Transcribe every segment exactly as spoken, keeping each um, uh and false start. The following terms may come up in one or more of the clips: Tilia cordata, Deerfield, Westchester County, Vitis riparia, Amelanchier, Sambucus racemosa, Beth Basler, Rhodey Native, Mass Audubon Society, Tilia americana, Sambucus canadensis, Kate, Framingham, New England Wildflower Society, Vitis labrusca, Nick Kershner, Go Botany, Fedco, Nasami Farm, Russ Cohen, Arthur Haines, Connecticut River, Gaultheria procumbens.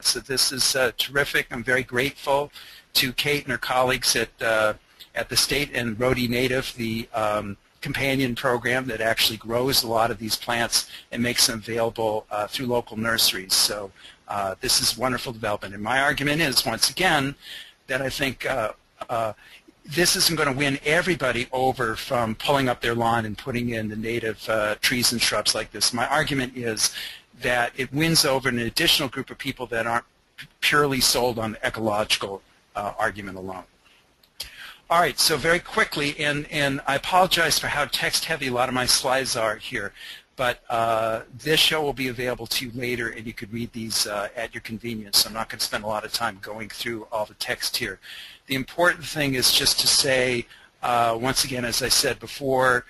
So this is uh, terrific. I'm very grateful to Kate and her colleagues at uh, at the state and Rhodey Native, the um, companion program that actually grows a lot of these plants and makes them available uh, through local nurseries. So uh, this is wonderful development. And my argument is, once again, that I think uh, uh, this isn't going to win everybody over from pulling up their lawn and putting in the native uh, trees and shrubs like this. My argument is that it wins over an additional group of people that aren't purely sold on the ecological uh, argument alone. All right, so very quickly, and, and I apologize for how text-heavy a lot of my slides are here, but uh, this show will be available to you later, and you could read these uh, at your convenience. I'm not going to spend a lot of time going through all the text here. The important thing is just to say, uh, once again, as I said before,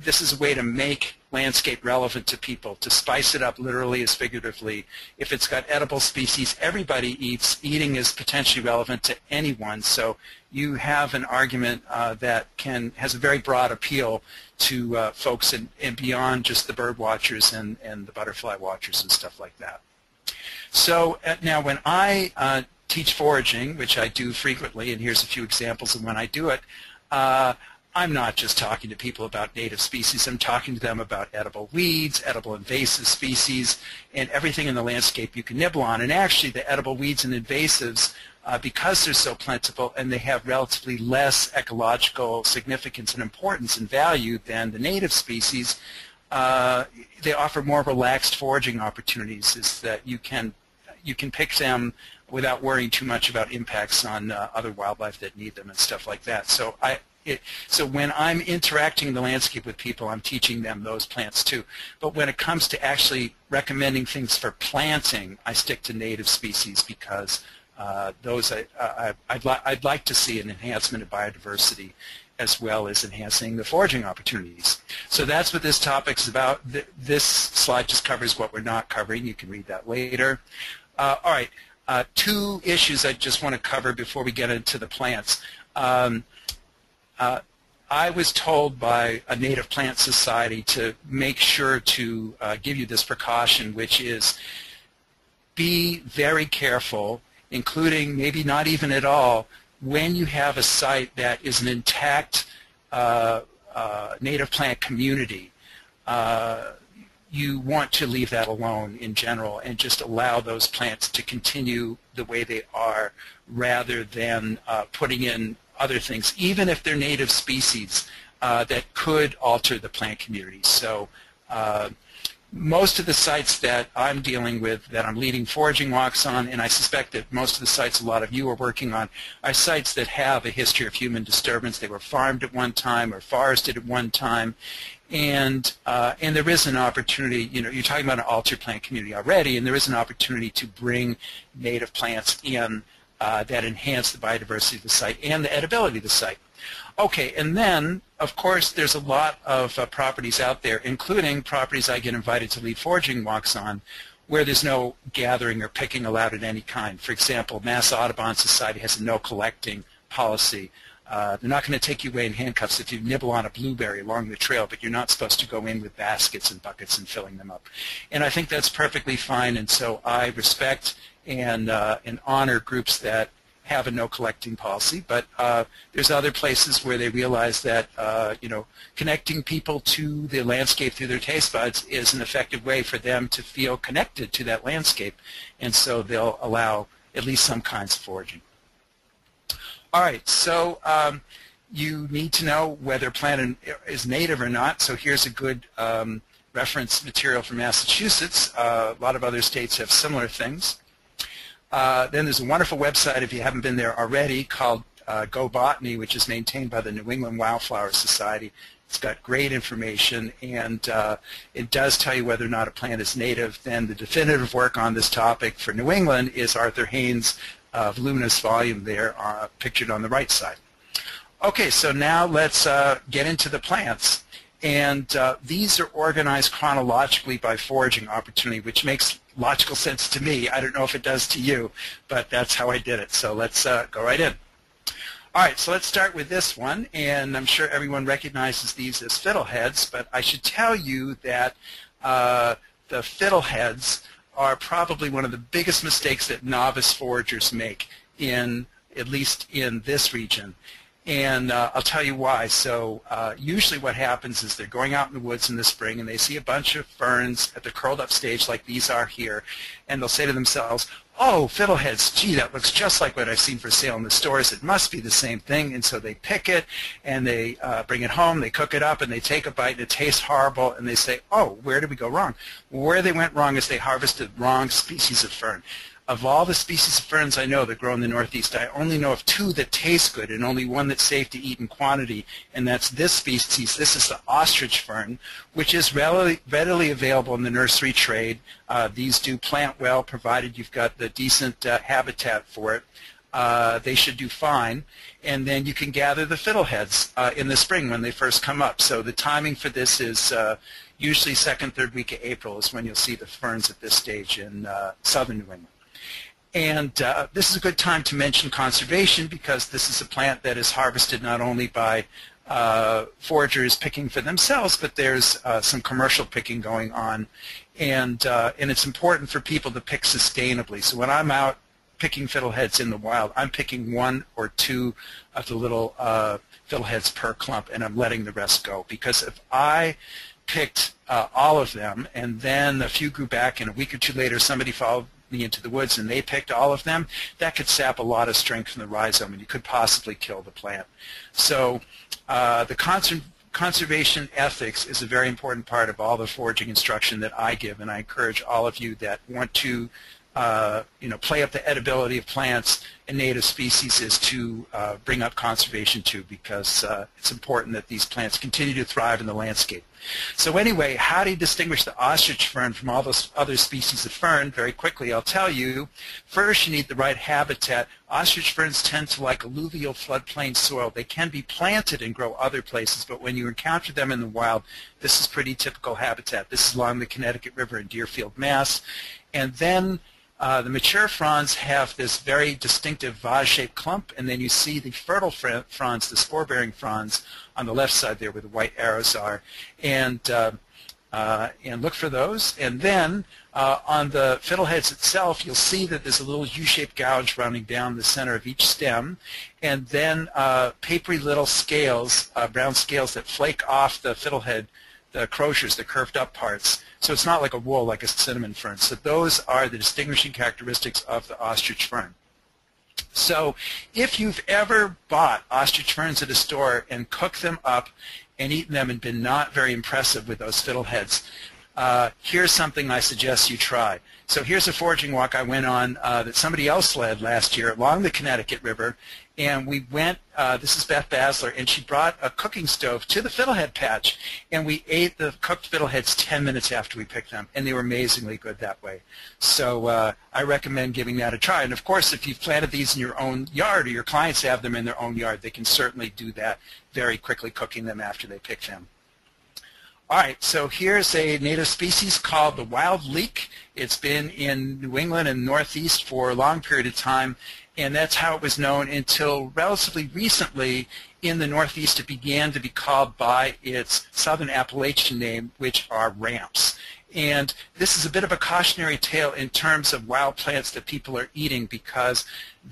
this is a way to make landscape relevant to people, to spice it up literally as figuratively. If it's got edible species, everybody eats. Eating is potentially relevant to anyone. So you have an argument uh, that can has a very broad appeal to uh, folks and, and beyond just the bird watchers and, and the butterfly watchers and stuff like that. So uh, now when I uh, teach foraging, which I do frequently, and here's a few examples of when I do it, uh, I'm not just talking to people about native species. I'm talking to them about edible weeds, edible invasive species, and everything in the landscape you can nibble on. And actually, the edible weeds and invasives, uh, because they're so plentiful and they have relatively less ecological significance and importance and value than the native species, uh, they offer more relaxed foraging opportunities, is that you can, you can pick them without worrying too much about impacts on uh, other wildlife that need them and stuff like that. So I It, so when I'm interacting in the landscape with people, I'm teaching them those plants too. But when it comes to actually recommending things for planting, I stick to native species because uh, those I, I, I'd, li I'd like to see an enhancement of biodiversity as well as enhancing the foraging opportunities. So that's what this topic's about. Th this slide just covers what we're not covering. You can read that later. Uh, all right, uh, two issues I just want to cover before we get into the plants. Um, Uh, I was told by a native plant society to make sure to uh, give you this precaution, which is be very careful, including maybe not even at all, when you have a site that is an intact uh, uh, native plant community. Uh, you want to leave that alone in general and just allow those plants to continue the way they are rather than uh, putting in other things, even if they're native species uh, that could alter the plant community. So uh, most of the sites that I'm dealing with, that I'm leading foraging walks on, and I suspect that most of the sites a lot of you are working on, are sites that have a history of human disturbance. They were farmed at one time or forested at one time, and uh, and there is an opportunity, you know, you're talking about an altered plant community already, and there is an opportunity to bring native plants in Uh, that enhance the biodiversity of the site and the edibility of the site. Okay, and then, of course, there's a lot of uh, properties out there, including properties I get invited to lead foraging walks on, where there's no gathering or picking allowed in any kind. For example, Mass Audubon Society has a no collecting policy. Uh, they're not going to take you away in handcuffs if you nibble on a blueberry along the trail, but you're not supposed to go in with baskets and buckets and filling them up. And I think that's perfectly fine, and so I respect and, uh, and honor groups that have a no collecting policy, but uh, there's other places where they realize that uh, you know, connecting people to the landscape through their taste buds is an effective way for them to feel connected to that landscape, and so they'll allow at least some kinds of foraging. All right, so um, you need to know whether a plant is native or not, so here's a good um, reference material from Massachusetts. Uh, a lot of other states have similar things. Uh, then there's a wonderful website, if you haven't been there already, called uh, Go Botany, which is maintained by the New England Wildflower Society. It's got great information, and uh, it does tell you whether or not a plant is native. Then the definitive work on this topic for New England is Arthur Haines' Uh, voluminous volume there uh, pictured on the right side. Okay, so now let's uh, get into the plants. And uh, these are organized chronologically by foraging opportunity, which makes logical sense to me. I don't know if it does to you, but that's how I did it. So let's uh, go right in. All right, so let's start with this one. And I'm sure everyone recognizes these as fiddleheads, but I should tell you that uh, the fiddleheads are probably one of the biggest mistakes that novice foragers make, in at least in this region. And uh, I'll tell you why. So uh, usually what happens is they're going out in the woods in the spring and they see a bunch of ferns at the curled up stage like these are here, and they'll say to themselves, oh, fiddleheads, gee, that looks just like what I've seen for sale in the stores. It must be the same thing. And so they pick it and they uh, bring it home, they cook it up, and they take a bite, and it tastes horrible, and they say, oh, where did we go wrong? Where they went wrong is they harvested wrong species of fern. Of all the species of ferns I know that grow in the Northeast, I only know of two that taste good and only one that's safe to eat in quantity, and that's this species. This is the ostrich fern, which is readily available in the nursery trade. Uh, these do plant well, provided you've got the decent uh, habitat for it. Uh, they should do fine. And then you can gather the fiddleheads uh, in the spring when they first come up. So the timing for this is uh, usually second, third week of April is when you'll see the ferns at this stage in uh, southern New England. And uh, this is a good time to mention conservation, because this is a plant that is harvested not only by uh, foragers picking for themselves, but there's uh, some commercial picking going on. And, uh, and it's important for people to pick sustainably. So when I'm out picking fiddleheads in the wild, I'm picking one or two of the little uh, fiddleheads per clump, and I'm letting the rest go. Because if I picked uh, all of them, and then a few grew back, and a week or two later somebody followed me into the woods and they picked all of them, that could sap a lot of strength from the rhizome and you could possibly kill the plant. So uh, the conser conservation ethics is a very important part of all the foraging instruction that I give, and I encourage all of you that want to uh, you know, play up the edibility of plants and native species is to uh, bring up conservation too, because uh, it's important that these plants continue to thrive in the landscape. So anyway, how do you distinguish the ostrich fern from all those other species of fern? Very quickly, I'll tell you. First, you need the right habitat. Ostrich ferns tend to like alluvial floodplain soil. They can be planted and grow other places, but when you encounter them in the wild, this is pretty typical habitat. This is along the Connecticut River in Deerfield, Mass. And then Uh, the mature fronds have this very distinctive vase-shaped clump, and then you see the fertile fronds, the spore-bearing fronds, on the left side there where the white arrows are. And, uh, uh, and look for those. And then uh, on the fiddleheads itself, you'll see that there's a little U-shaped gouge rounding down the center of each stem, and then uh, papery little scales, uh, brown scales that flake off the fiddlehead, the crochets, the curved up parts. So it's not like a wool, like a cinnamon fern. So those are the distinguishing characteristics of the ostrich fern. So if you've ever bought ostrich ferns at a store and cooked them up and eaten them and been not very impressive with those fiddleheads, uh, here's something I suggest you try. So here's a foraging walk I went on uh, that somebody else led last year along the Connecticut River. And we went, uh, this is Beth Basler, and she brought a cooking stove to the fiddlehead patch, and we ate the cooked fiddleheads ten minutes after we picked them, and they were amazingly good that way. So uh, I recommend giving that a try. And of course, if you've planted these in your own yard or your clients have them in their own yard, they can certainly do that very quickly, cooking them after they pick them. All right, so here's a native species called the wild leek. It's been in New England and Northeast for a long period of time, and that's how it was known until relatively recently in the Northeast. It began to be called by its southern Appalachian name, which are ramps. And this is a bit of a cautionary tale in terms of wild plants that people are eating, because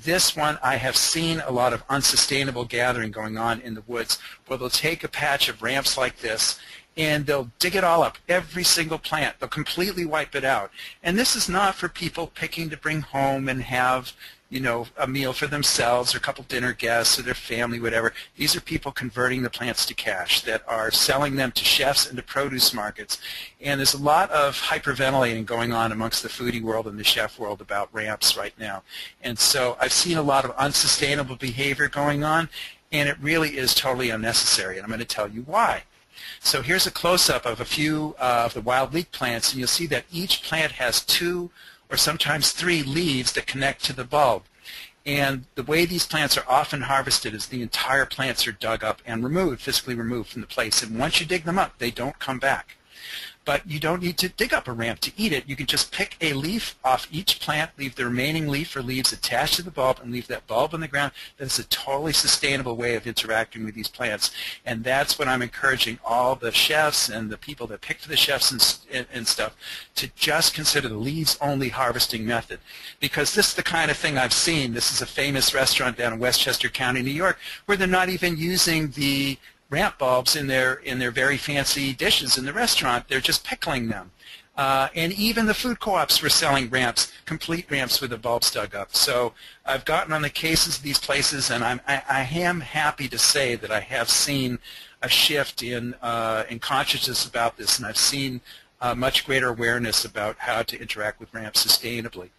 this one I have seen a lot of unsustainable gathering going on in the woods, where they'll take a patch of ramps like this and they'll dig it all up, every single plant. They'll completely wipe it out. And this is not for people picking to bring home and have, you know, a meal for themselves or a couple dinner guests or their family, whatever. These are people converting the plants to cash that are selling them to chefs and to produce markets. And there's a lot of hyperventilating going on amongst the foodie world and the chef world about ramps right now. And so I've seen a lot of unsustainable behavior going on, and it really is totally unnecessary, and I'm going to tell you why. So here's a close-up of a few uh, of the wild leek plants, and you'll see that each plant has two or sometimes three leaves that connect to the bulb. And the way these plants are often harvested is the entire plants are dug up and removed, physically removed from the place. And once you dig them up, they don't come back. but you don't need to dig up a ramp to eat it. You can just pick a leaf off each plant, leave the remaining leaf or leaves attached to the bulb, and leave that bulb on the ground. That's a totally sustainable way of interacting with these plants. And that's what I'm encouraging all the chefs and the people that pick for the chefs and, and, and stuff to just consider the leaves-only harvesting method. Because this is the kind of thing I've seen. This is a famous restaurant down in Westchester County, New York, where they're not even using the ramp bulbs in their in their very fancy dishes in the restaurant. They're just pickling them. Uh, and even the food co-ops were selling ramps, complete ramps with the bulbs dug up. So I've gotten on the cases of these places, and I'm, I, I am happy to say that I have seen a shift in, uh, in consciousness about this, and I've seen uh, much greater awareness about how to interact with ramps sustainably.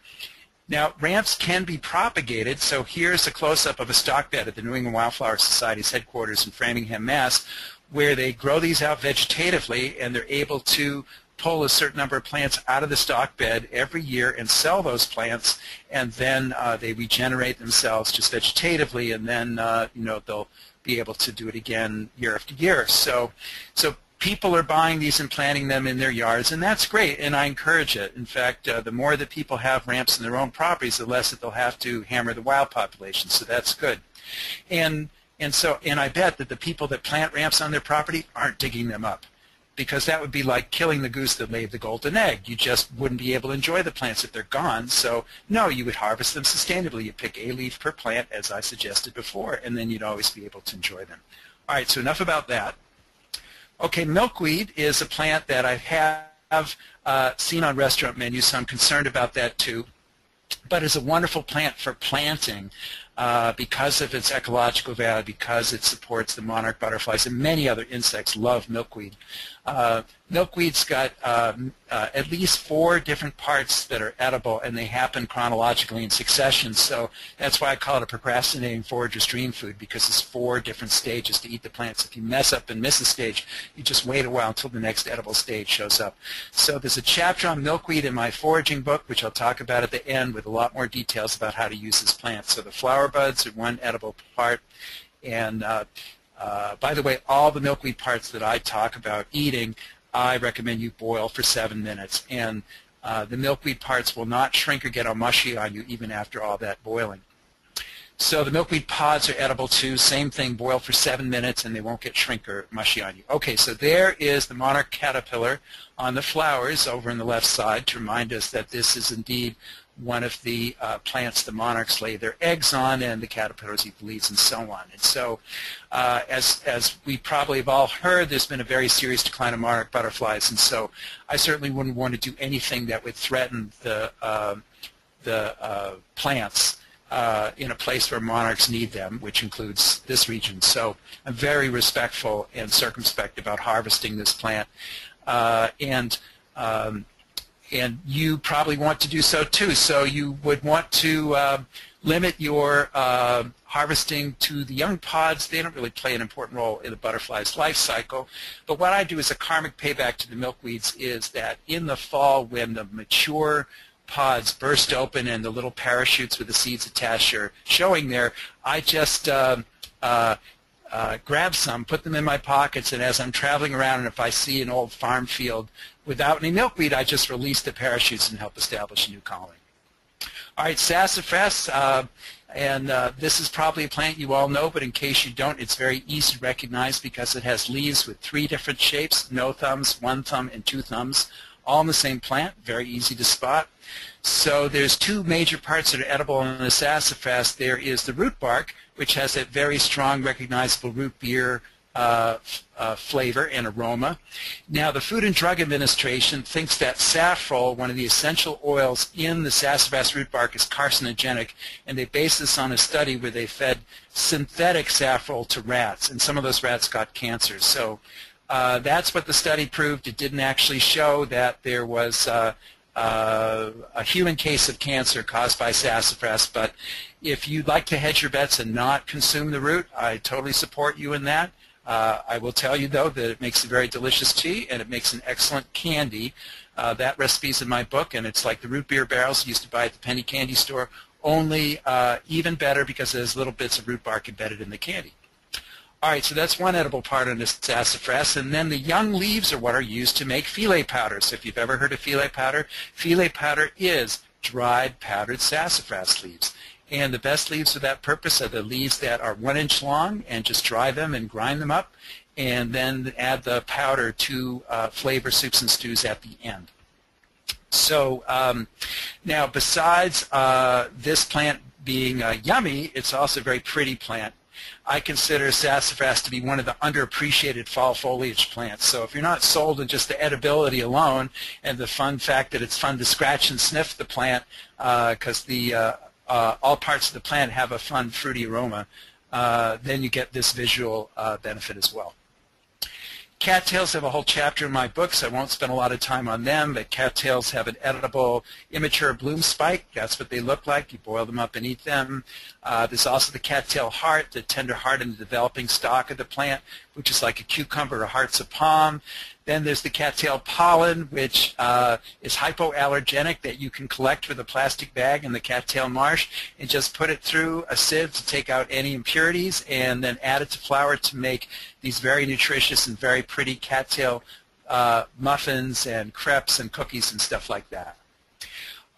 Now, ramps can be propagated, so here's a close-up of a stock bed at the New England Wildflower Society's headquarters in Framingham, Mass, where they grow these out vegetatively, and they're able to pull a certain number of plants out of the stock bed every year and sell those plants, and then uh, they regenerate themselves just vegetatively, and then uh, you know, they'll be able to do it again year after year. So, so people are buying these and planting them in their yards, and that's great, and I encourage it. In fact, uh, the more that people have ramps in their own properties, the less that they'll have to hammer the wild population, so that's good. And, and, so, and I bet that the people that plant ramps on their property aren't digging them up, because that would be like killing the goose that laid the golden egg. You just wouldn't be able to enjoy the plants if they're gone, so no, you would harvest them sustainably. You pick a leaf per plant, as I suggested before, and then you'd always be able to enjoy them. All right, so enough about that. Okay, milkweed is a plant that I have uh, seen on restaurant menus, so I'm concerned about that too. But it's a wonderful plant for planting uh, because of its ecological value, because it supports the monarch butterflies, and many other insects love milkweed. Uh, milkweed's got um, uh, at least four different parts that are edible, and they happen chronologically in succession, so that's why I call it a procrastinating forager's dream food, because it's four different stages to eat the plants. If you mess up and miss a stage, you just wait a while until the next edible stage shows up. So there's a chapter on milkweed in my foraging book, which I'll talk about at the end with a lot more details about how to use this plant. So the flower buds are one edible part, and uh, Uh, by the way, all the milkweed parts that I talk about eating, I recommend you boil for seven minutes. And uh, the milkweed parts will not shrink or get all mushy on you even after all that boiling. So the milkweed pods are edible too. Same thing, boil for seven minutes and they won't get shrink or mushy on you. Okay, so there is the monarch caterpillar on the flowers over on the left side to remind us that this is indeed one of the uh, plants the monarchs lay their eggs on, and the caterpillars eat the leaves and so on. And so uh, as, as we probably have all heard, there's been a very serious decline of monarch butterflies, and so I certainly wouldn't want to do anything that would threaten the, uh, the uh, plants uh, in a place where monarchs need them, which includes this region. So I'm very respectful and circumspect about harvesting this plant. Uh, and um, And you probably want to do so too. So you would want to uh, limit your uh, harvesting to the young pods. They don't really play an important role in the butterfly's life cycle. But what I do as a karmic payback to the milkweeds is that in the fall, when the mature pods burst open and the little parachutes with the seeds attached are showing there, I just uh, uh, Uh, grab some, put them in my pockets, and as I'm traveling around and if I see an old farm field without any milkweed, I just release the parachutes and help establish a new colony. All right, sassafras, uh, and uh, this is probably a plant you all know, but in case you don't, it's very easy to recognize because it has leaves with three different shapes, no thumbs, one thumb, and two thumbs, all in the same plant, very easy to spot. So there's two major parts that are edible in the sassafras. There is the root bark, which has that very strong, recognizable root beer uh, uh, flavor and aroma. Now, the Food and Drug Administration thinks that saffrole, one of the essential oils in the sassafras root bark, is carcinogenic, and they based this on a study where they fed synthetic saffrole to rats, and some of those rats got cancer. So uh, that's what the study proved. It didn't actually show that there was uh, Uh, a human case of cancer caused by sassafras, but if you'd like to hedge your bets and not consume the root, I totally support you in that. Uh, I will tell you, though, that it makes a very delicious tea and it makes an excellent candy. Uh, that recipe's in my book, and it's like the root beer barrels you used to buy at the penny candy store, only uh, even better because there's little bits of root bark embedded in the candy. All right, so that's one edible part of this sassafras, and then the young leaves are what are used to make fillet powder. So if you've ever heard of fillet powder, fillet powder is dried powdered sassafras leaves. And the best leaves for that purpose are the leaves that are one inch long, and just dry them and grind them up, and then add the powder to uh, flavor soups and stews at the end. So um, now besides uh, this plant being uh, yummy, it's also a very pretty plant. I consider sassafras to be one of the underappreciated fall foliage plants. So if you're not sold on just the edibility alone and the fun fact that it's fun to scratch and sniff the plant because uh, the uh, uh, all parts of the plant have a fun fruity aroma, uh, then you get this visual uh, benefit as well. Cattails have a whole chapter in my book, so I won't spend a lot of time on them, but cattails have an edible immature bloom spike. That's what they look like. You boil them up and eat them. Uh, there's also the cattail heart, the tender heart in the developing stalk of the plant, which is like a cucumber or hearts of palm. Then there's the cattail pollen, which uh, is hypoallergenic, that you can collect with a plastic bag in the cattail marsh and just put it through a sieve to take out any impurities, and then add it to flour to make these very nutritious and very pretty cattail uh, muffins and crepes and cookies and stuff like that.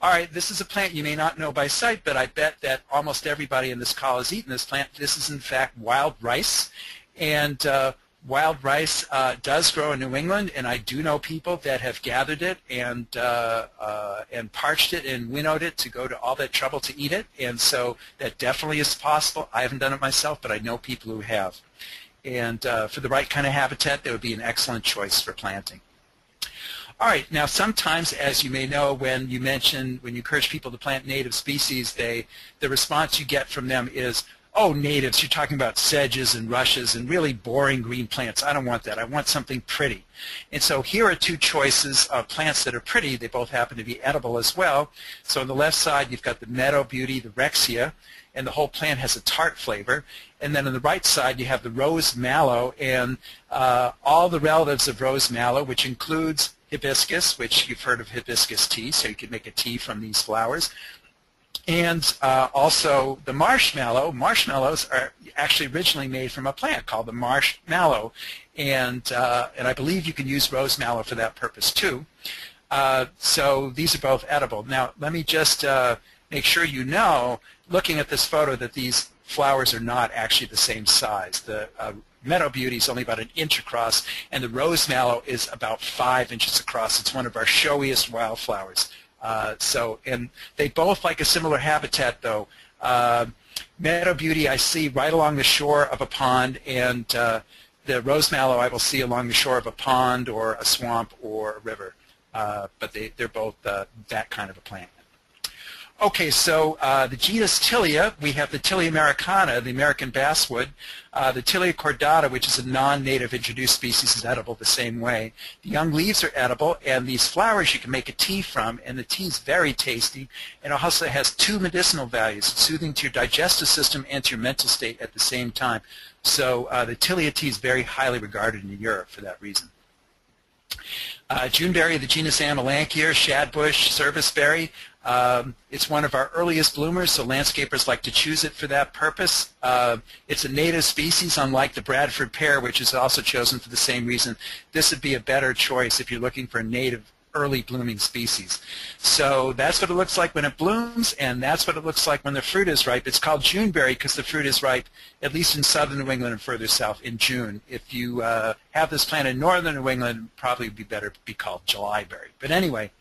All right, this is a plant you may not know by sight, but I bet that almost everybody in this call has eaten this plant. This is, in fact, wild rice. And uh, wild rice uh, does grow in New England, and I do know people that have gathered it and uh, uh, and parched it and winnowed it to go to all that trouble to eat it, and so that definitely is possible. I haven't done it myself, but I know people who have. And uh, for the right kind of habitat, that would be an excellent choice for planting. All right, now sometimes, as you may know, when you mention, when you encourage people to plant native species, they the response you get from them is, oh, natives, you're talking about sedges and rushes and really boring green plants. I don't want that. I want something pretty. And so here are two choices of plants that are pretty. They both happen to be edible as well. So on the left side, you've got the meadow beauty, the rexia, and the whole plant has a tart flavor. And then on the right side, you have the rose mallow, and uh, all the relatives of rose mallow, which includes hibiscus, which you've heard of hibiscus tea, so you can make a tea from these flowers. And uh, also the marshmallow. Marshmallows are actually originally made from a plant called the marshmallow, and uh, and I believe you can use rose mallow for that purpose too. Uh, so these are both edible. Now let me just uh, make sure you know, looking at this photo, that these flowers are not actually the same size. The uh, meadow beauty is only about an inch across, and the rose mallow is about five inches across. It's one of our showiest wildflowers. Uh, so, and they both like a similar habitat, though. Uh, meadow beauty I see right along the shore of a pond, and uh, the rose mallow I will see along the shore of a pond or a swamp or a river. Uh, but they, they're both uh, that kind of a plant. Okay, so uh, the genus Tilia, we have the Tilia americana, the American basswood, uh, the Tilia cordata, which is a non-native introduced species, is edible the same way. The young leaves are edible, and these flowers you can make a tea from, and the tea is very tasty, and it also has two medicinal values, soothing to your digestive system and to your mental state at the same time. So uh, the Tilia tea is very highly regarded in Europe for that reason. Uh, Juneberry, the genus Amelanchier, shadbush, serviceberry. Um, it's one of our earliest bloomers, so landscapers like to choose it for that purpose. Uh, it's a native species, unlike the Bradford pear, which is also chosen for the same reason. This would be a better choice if you're looking for a native early blooming species. So that's what it looks like when it blooms, and that's what it looks like when the fruit is ripe. It's called Juneberry because the fruit is ripe, at least in southern New England and further south, in June. If you uh, have this plant in northern New England, it would probably be better to be called Julyberry. But anyway,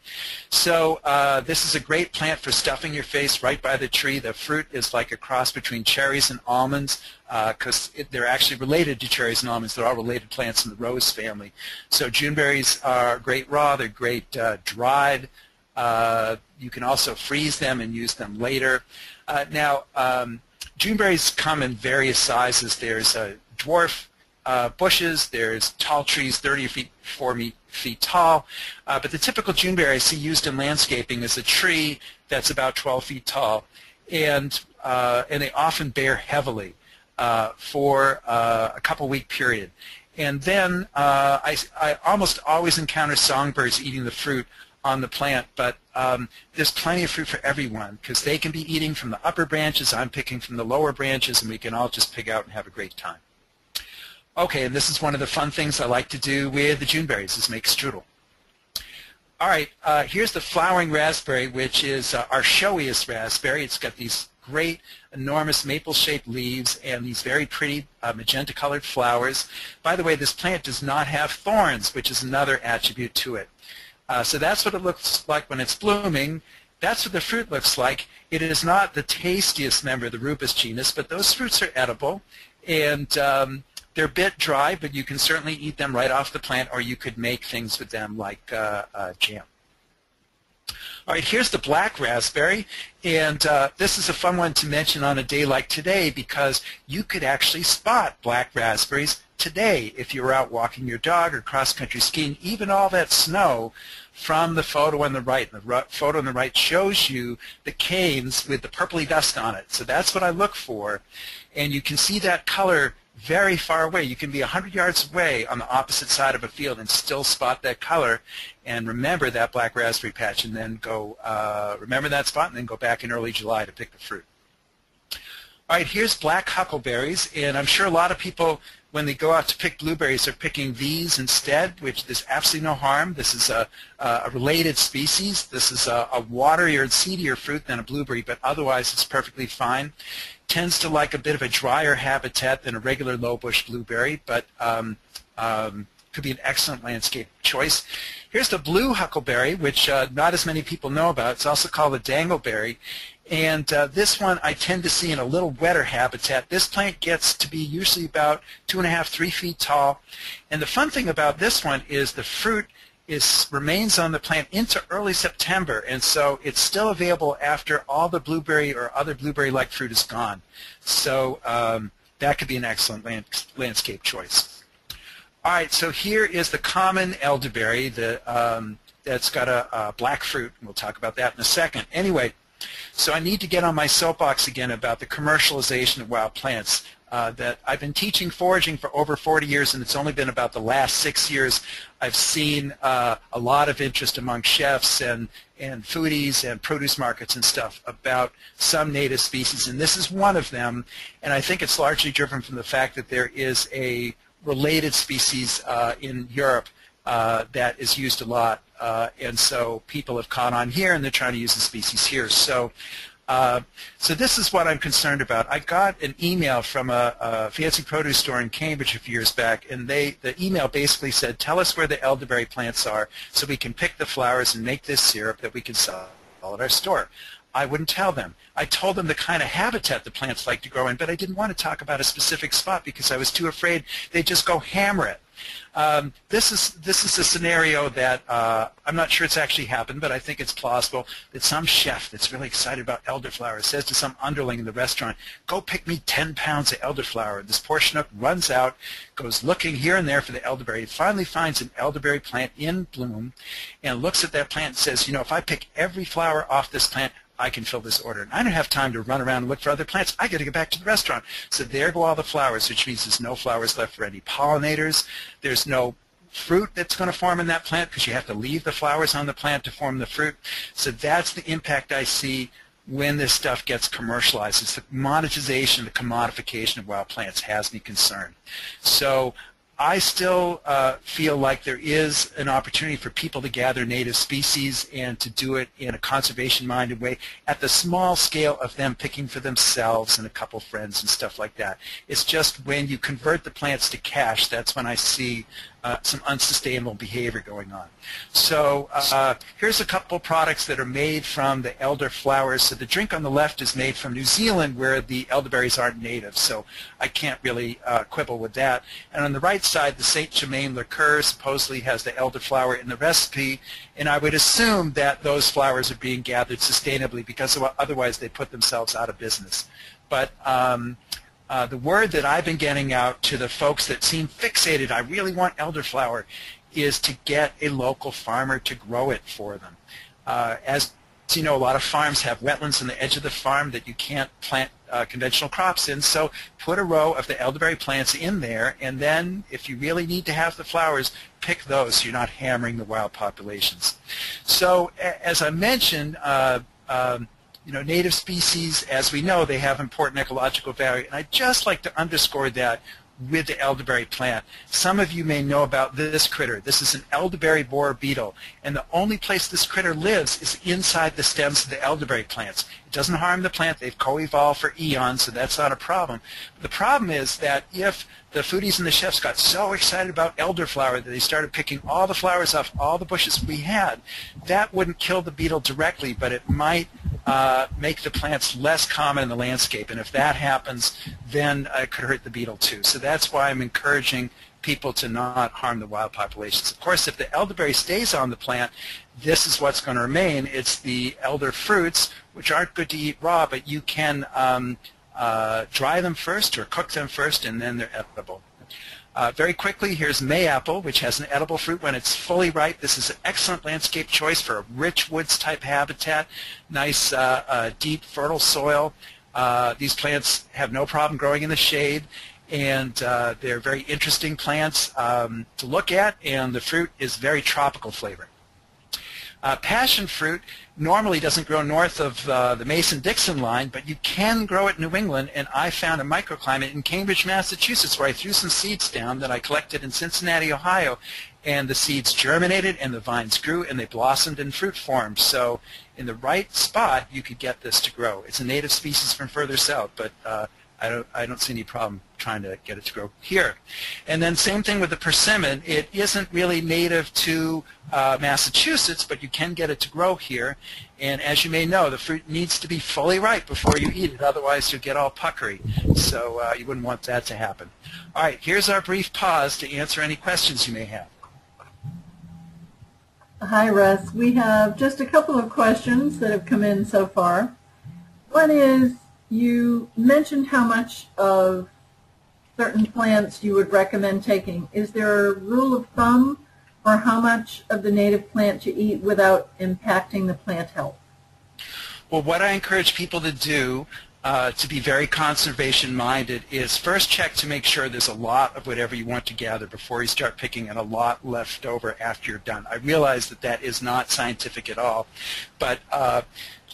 so uh, this is a great plant for stuffing your face right by the tree. The fruit is like a cross between cherries and almonds, because uh, they're actually related to cherries and almonds. They're all related plants in the rose family. So Juneberries are great raw. They're great uh, dried. Uh, you can also freeze them and use them later. Uh, now, um, Juneberries come in various sizes. There's a dwarf uh, bushes. There's tall trees, thirty feet, forty feet tall. Uh, but the typical Juneberry I see used in landscaping is a tree that's about twelve feet tall, and uh, and they often bear heavily. Uh, for uh, a couple-week period. And then uh, I, I almost always encounter songbirds eating the fruit on the plant, but um, there's plenty of fruit for everyone because they can be eating from the upper branches, I'm picking from the lower branches, and we can all just pick out and have a great time. Okay, and this is one of the fun things I like to do with the Juneberries, is make strudel. All right, uh, here's the flowering raspberry, which is uh, our showiest raspberry. It's got these great, enormous maple-shaped leaves and these very pretty uh, magenta-colored flowers. By the way, this plant does not have thorns, which is another attribute to it. Uh, so that's what it looks like when it's blooming. That's what the fruit looks like. It is not the tastiest member of the Rubus genus, but those fruits are edible, and um, they're a bit dry, but you can certainly eat them right off the plant, or you could make things with them like uh, uh, jam. All right, here's the black raspberry, and uh, this is a fun one to mention on a day like today, because you could actually spot black raspberries today if you were out walking your dog or cross-country skiing. Even all that snow from the photo on the right. The photo on the right shows you the canes with the purpley dust on it. So that's what I look for, and you can see that color very far away. You can be one hundred yards away on the opposite side of a field and still spot that color and remember that black raspberry patch, and then go uh, remember that spot and then go back in early July to pick the fruit. All right, here's black huckleberries, and I'm sure a lot of people, when they go out to pick blueberries, they're picking these instead, which there's absolutely no harm. This is a, a related species. This is a, a waterier and seedier fruit than a blueberry, but otherwise it's perfectly fine. Tends to like a bit of a drier habitat than a regular low-bush blueberry, but um, um, could be an excellent landscape choice. Here's the blue huckleberry, which uh, not as many people know about. It's also called a dangleberry. And uh, this one I tend to see in a little wetter habitat. This plant gets to be usually about two and a half, three feet tall. And the fun thing about this one is the fruit is remains on the plant into early September, and so it's still available after all the blueberry or other blueberry-like fruit is gone. So um, that could be an excellent land, landscape choice. All right, so here is the common elderberry the, um, that's got a, a black fruit, and we'll talk about that in a second. Anyway. So I need to get on my soapbox again about the commercialization of wild plants. Uh, that I've been teaching foraging for over forty years, and it's only been about the last six years I've seen uh, a lot of interest among chefs and, and foodies and produce markets and stuff about some native species, and this is one of them, and I think it's largely driven from the fact that there is a related species uh, in Europe uh, that is used a lot. Uh, and so people have caught on here, and they're trying to use the species here. So, uh, so this is what I'm concerned about. I got an email from a, a fancy produce store in Cambridge a few years back, and they the email basically said, "Tell us where the elderberry plants are, so we can pick the flowers and make this syrup that we can sell at our store." I wouldn't tell them. I told them the kind of habitat the plants like to grow in, but I didn't want to talk about a specific spot because I was too afraid they'd just go hammer it. Um, this is this is a scenario that uh, I'm not sure it's actually happened, but I think it's plausible that some chef that's really excited about elderflower says to some underling in the restaurant, "Go pick me ten pounds of elderflower." This poor schnook runs out, goes looking here and there for the elderberry, finally finds an elderberry plant in bloom, and looks at that plant and says, "You know, if I pick every flower off this plant, I can fill this order. And I don't have time to run around and look for other plants. I got to get back to the restaurant." So there go all the flowers, which means there's no flowers left for any pollinators. There's no fruit that's going to form in that plant because you have to leave the flowers on the plant to form the fruit. So that's the impact I see when this stuff gets commercialized. It's the monetization, the commodification of wild plants has me concerned. So I still uh, feel like there is an opportunity for people to gather native species and to do it in a conservation-minded way at the small scale of them picking for themselves and a couple friends and stuff like that. It's just when you convert the plants to cash, that's when I see uh, some unsustainable behavior going on. So uh, here's a couple products that are made from the elder flowers. So the drink on the left is made from New Zealand, where the elderberries aren't native, so I can't really uh, quibble with that. And on the right side, the Saint Germain liqueur supposedly has the elderflower in the recipe, and I would assume that those flowers are being gathered sustainably because otherwise they put themselves out of business. But um, uh, the word that I've been getting out to the folks that seem fixated, I really want elderflower, is to get a local farmer to grow it for them. Uh, as you know, a lot of farms have wetlands on the edge of the farm that you can't plant Uh, conventional crops in, so put a row of the elderberry plants in there, and then if you really need to have the flowers, pick those so you're not hammering the wild populations. So as I mentioned, uh, um, you know, native species, as we know, they have important ecological value, and I'd just like to underscore that with the elderberry plant. Some of you may know about this critter. This is an elderberry borer beetle, and the only place this critter lives is inside the stems of the elderberry plants. It doesn't harm the plant. They've co-evolved for eons, so that's not a problem. The problem is that if the foodies and the chefs got so excited about elderflower that they started picking all the flowers off all the bushes we had, that wouldn't kill the beetle directly, but it might uh, make the plants less common in the landscape, and if that happens, then it could hurt the beetle too. So that's why I'm encouraging people to not harm the wild populations. Of course, if the elderberry stays on the plant, this is what's going to remain. It's the elder fruits, which aren't good to eat raw, but you can um, uh, dry them first or cook them first, and then they're edible. Uh, very quickly, here's mayapple, which has an edible fruit when it's fully ripe. This is an excellent landscape choice for a rich woods-type habitat, nice, uh, uh, deep, fertile soil. Uh, these plants have no problem growing in the shade, and uh, they're very interesting plants um, to look at, and the fruit is very tropical flavored. Uh, passion fruit normally doesn't grow north of uh, the Mason-Dixon line, but you can grow it in New England, and I found a microclimate in Cambridge, Massachusetts, where I threw some seeds down that I collected in Cincinnati, Ohio, and the seeds germinated and the vines grew and they blossomed in fruit form. So in the right spot, you could get this to grow. It's a native species from further south, but uh, I don't, I don't see any problem trying to get it to grow here. And then same thing with the persimmon. It isn't really native to uh, Massachusetts, but you can get it to grow here. And as you may know, the fruit needs to be fully ripe before you eat it, otherwise you'll get all puckery. So uh, you wouldn't want that to happen. All right, here's our brief pause to answer any questions you may have. Hi, Russ. We have just a couple of questions that have come in so far. One is, you mentioned how much of certain plants you would recommend taking. Is there a rule of thumb for how much of the native plant to eat without impacting the plant health? Well, what I encourage people to do uh, to be very conservation-minded is first check to make sure there's a lot of whatever you want to gather before you start picking and a lot left over after you're done. I realize that that is not scientific at all, but uh,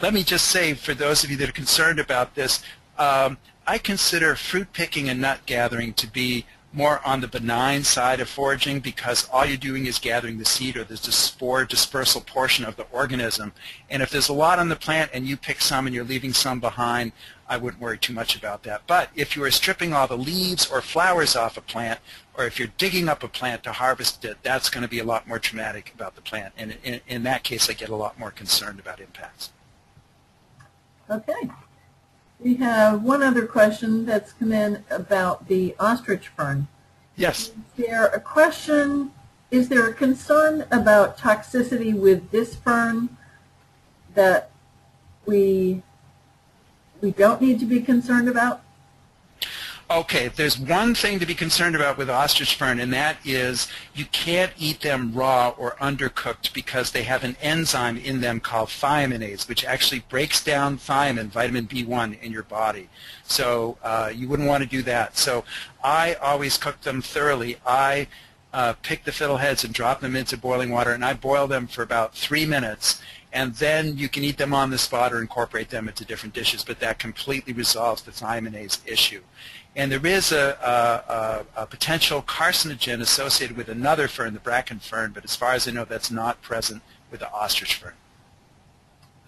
let me just say, for those of you that are concerned about this, um, I consider fruit picking and nut gathering to be more on the benign side of foraging, because all you're doing is gathering the seed or the spore dispersal portion of the organism. And if there's a lot on the plant and you pick some and you're leaving some behind, I wouldn't worry too much about that. But if you are stripping all the leaves or flowers off a plant, or if you're digging up a plant to harvest it, that's going to be a lot more traumatic about the plant. And in, in that case, I get a lot more concerned about impacts. Okay. We have one other question that's come in about the ostrich fern. Yes. Is there a question, is there a concern about toxicity with this fern that we, we don't need to be concerned about? Okay, there's one thing to be concerned about with ostrich fern, and that is you can't eat them raw or undercooked because they have an enzyme in them called thioaminase, which actually breaks down thiamine, vitamin B one, in your body. So uh, you wouldn't want to do that. So I always cook them thoroughly. I uh, pick the fiddleheads and drop them into boiling water, and I boil them for about three minutes. And then you can eat them on the spot or incorporate them into different dishes, but that completely resolves the thioaminase issue. And there is a, a, a potential carcinogen associated with another fern, the bracken fern, but as far as I know, that's not present with the ostrich fern.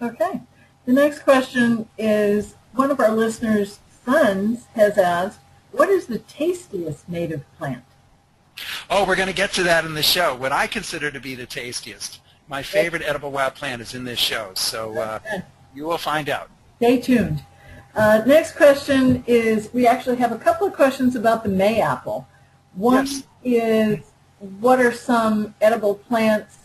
Okay. The next question is, one of our listeners' sons has asked, what is the tastiest native plant? Oh, we're going to get to that in the show, what I consider to be the tastiest. My favorite edible wild plant is in this show, so uh, you will find out. Stay tuned. Uh, next question is, we actually have a couple of questions about the mayapple. One yes. is, what are some edible plants?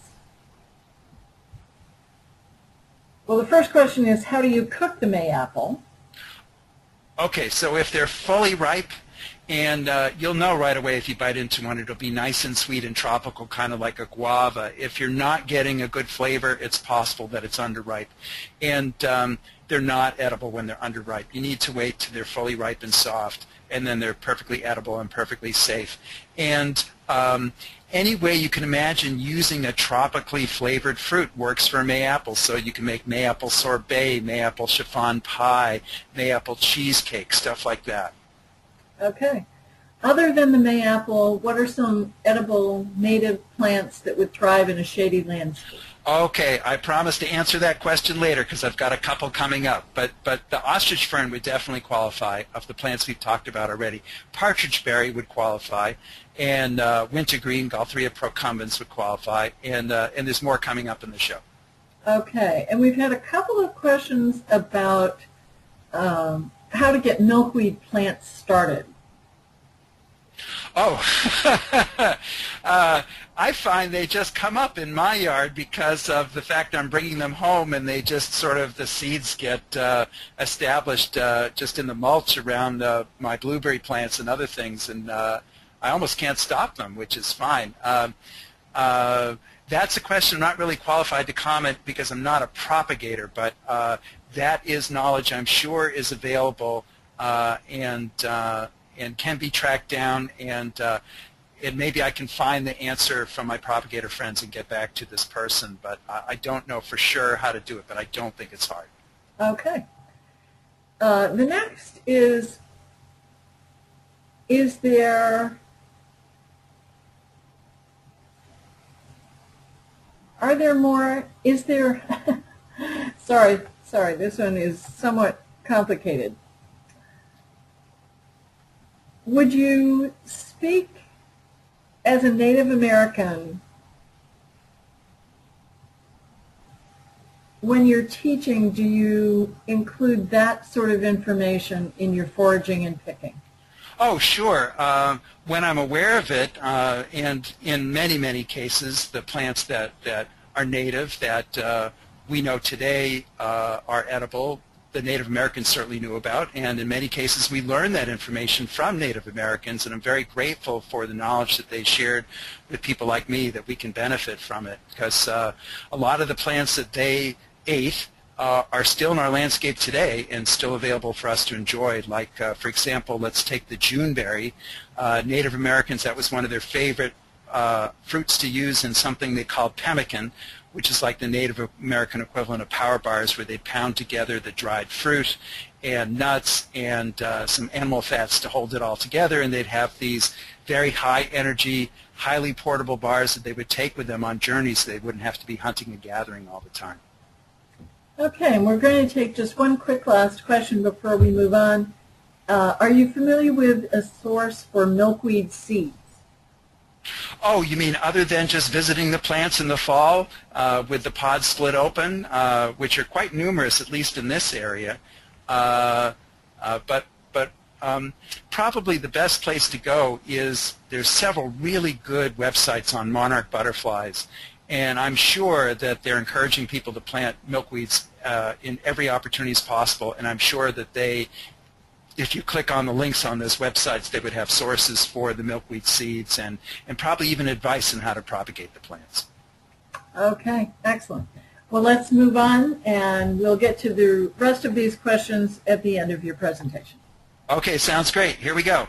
Well, the first question is, how do you cook the mayapple? Okay, so if they're fully ripe, and uh, you'll know right away if you bite into one, it'll be nice and sweet and tropical, kind of like a guava. If you're not getting a good flavor, it's possible that it's underripe. And um, they're not edible when they're underripe. You need to wait till they're fully ripe and soft, and then they're perfectly edible and perfectly safe. And um, any way you can imagine using a tropically flavored fruit works for mayapple. So you can make mayapple sorbet, mayapple chiffon pie, mayapple cheesecake, stuff like that. Okay. Other than the mayapple, what are some edible native plants that would thrive in a shady landscape? Okay, I promise to answer that question later because I've got a couple coming up. But but the ostrich fern would definitely qualify of the plants we've talked about already. Partridge berry would qualify, and uh, wintergreen, Gaultheria procumbens would qualify, and uh, and there's more coming up in the show. Okay, and we've had a couple of questions about um, how to get milkweed plants started. Oh, uh, I find they just come up in my yard because of the fact I'm bringing them home, and they just sort of, the seeds get uh, established uh, just in the mulch around uh, my blueberry plants and other things, and uh, I almost can't stop them, which is fine. Um, uh, that's a question I'm not really qualified to comment because I'm not a propagator, but uh, that is knowledge I'm sure is available uh, and uh, and can be tracked down, and uh, and maybe I can find the answer from my propagator friends and get back to this person, but I, I don't know for sure how to do it, but I don't think it's hard. Okay. Uh, the next is, is there, are there more, is there, sorry, sorry, this one is somewhat complicated. Would you speak as a Native American when you're teaching? Do you include that sort of information in your foraging and picking? Oh, sure. Uh, when I'm aware of it, uh, and in many, many cases, the plants that, that are native that uh, we know today uh, are edible, the Native Americans certainly knew about, and in many cases we learned that information from Native Americans, and I'm very grateful for the knowledge that they shared with people like me, that we can benefit from it, because uh, a lot of the plants that they ate uh, are still in our landscape today and still available for us to enjoy. Like, uh, for example, let's take the Juneberry. Uh, Native Americans, that was one of their favorite uh, fruits to use in something they called pemmican, which is like the Native American equivalent of power bars, where they pound together the dried fruit and nuts and uh, some animal fats to hold it all together, and they'd have these very high energy, highly portable bars that they would take with them on journeys so they wouldn't have to be hunting and gathering all the time. Okay, and we're going to take just one quick last question before we move on. Uh, are you familiar with a source for milkweed seed? Oh, you mean other than just visiting the plants in the fall uh, with the pods split open, uh, which are quite numerous, at least in this area. Uh, uh, but but um, probably the best place to go is, there's several really good websites on monarch butterflies, and I'm sure that they're encouraging people to plant milkweeds uh, in every opportunity as possible, and I'm sure that they, if you click on the links on those websites, they would have sources for the milkweed seeds and, and probably even advice on how to propagate the plants. Okay, excellent. Well, let's move on, and we'll get to the rest of these questions at the end of your presentation. Okay, sounds great. Here we go.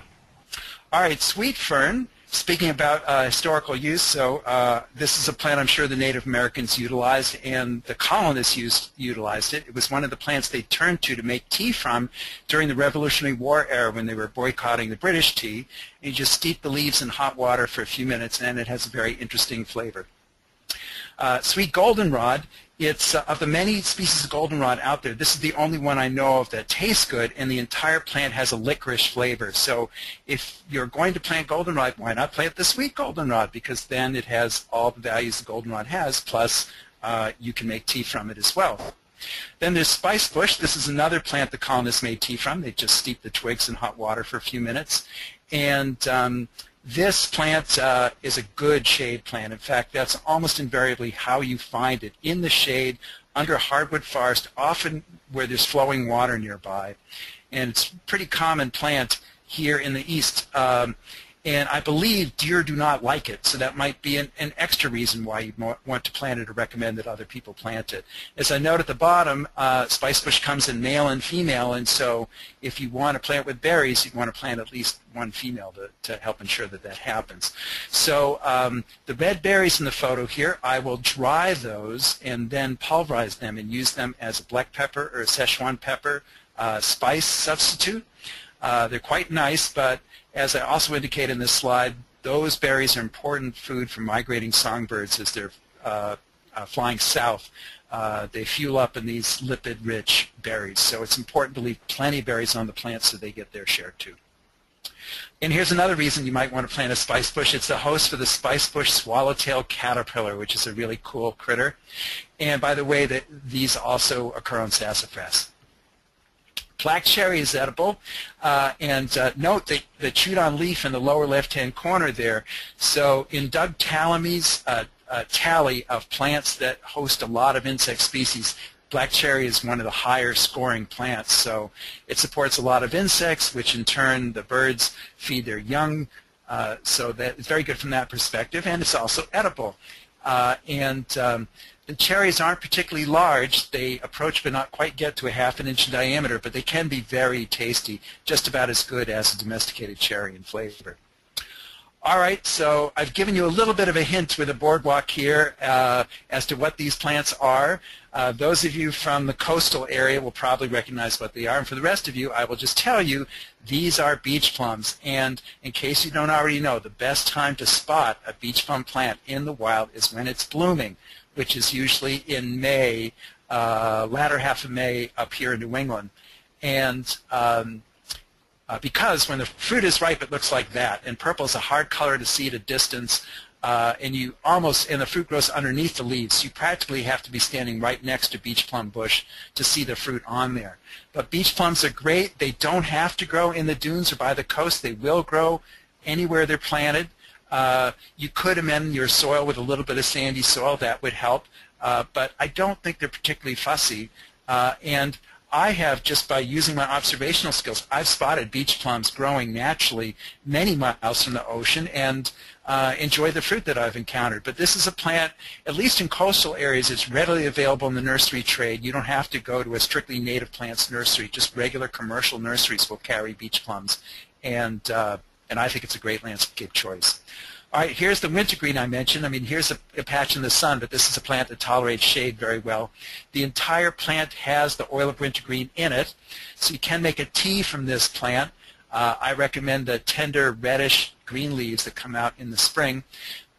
All right, sweet fern. Speaking about uh, historical use, so uh, this is a plant I'm sure the Native Americans utilized, and the colonists used, utilized it. It was one of the plants they turned to to make tea from during the Revolutionary War era when they were boycotting the British tea. And you just steep the leaves in hot water for a few minutes, and it has a very interesting flavor. Uh, sweet goldenrod. It's uh, of the many species of goldenrod out there, this is the only one I know of that tastes good, and the entire plant has a licorice flavor. So if you're going to plant goldenrod, why not plant the sweet goldenrod? Because then it has all the values the goldenrod has, plus uh, you can make tea from it as well. Then there's spice bush. This is another plant the colonists made tea from. They just steep the twigs in hot water for a few minutes. And um, this plant uh, is a good shade plant. In fact, that's almost invariably how you find it, in the shade, under hardwood forest, often where there's flowing water nearby. And it's a pretty common plant here in the East. Um, and I believe deer do not like it, so that might be an, an extra reason why you want to plant it or recommend that other people plant it. As I note at the bottom, uh, spicebush comes in male and female, and so if you want to plant with berries, you want to plant at least one female to, to help ensure that that happens. So um, the red berries in the photo here, I will dry those and then pulverize them and use them as a black pepper or a Szechuan pepper uh, spice substitute. Uh, they're quite nice, but As I also indicate in this slide, those berries are important food for migrating songbirds as they're uh, uh, flying south. Uh, they fuel up in these lipid-rich berries, so it's important to leave plenty of berries on the plant so they get their share too. And here's another reason you might want to plant a spice bush. It's the host for the spice bush swallowtail caterpillar, which is a really cool critter. And by the way, that these also occur on sassafras. Black cherry is edible, uh, and uh, note the, the chewed-on leaf in the lower left-hand corner there. So in Doug Tallamy's uh, uh, tally of plants that host a lot of insect species, black cherry is one of the higher-scoring plants. So it supports a lot of insects, which in turn the birds feed their young. Uh, so that it's very good from that perspective, and it's also edible. Uh, and um, the cherries aren't particularly large. They approach but not quite get to a half an inch in diameter, but they can be very tasty, just about as good as a domesticated cherry in flavor. All right, so I've given you a little bit of a hint with a boardwalk here uh, as to what these plants are. Uh, those of you from the coastal area will probably recognize what they are, and for the rest of you, I will just tell you these are beach plums. And in case you don't already know, the best time to spot a beach plum plant in the wild is when it's blooming, which is usually in May, uh, latter half of May up here in New England. And um, uh, because when the fruit is ripe, it looks like that. And purple is a hard color to see at a distance. Uh, and you almost, and the fruit grows underneath the leaves. You practically have to be standing right next to beach plum bush to see the fruit on there. But beach plums are great. They don't have to grow in the dunes or by the coast. They will grow anywhere they're planted. Uh, you could amend your soil with a little bit of sandy soil. That would help. Uh, but I don't think they're particularly fussy. Uh, and I have, just by using my observational skills, I've spotted beach plums growing naturally many miles from the ocean and uh, enjoy the fruit that I've encountered. But this is a plant, at least in coastal areas, it's readily available in the nursery trade. You don't have to go to a strictly native plants nursery. Just regular commercial nurseries will carry beach plums. And uh, And I think it's a great landscape choice. All right, here's the wintergreen I mentioned. I mean, here's a, a patch in the sun, but this is a plant that tolerates shade very well. The entire plant has the oil of wintergreen in it, so you can make a tea from this plant. Uh, I recommend the tender reddish green leaves that come out in the spring.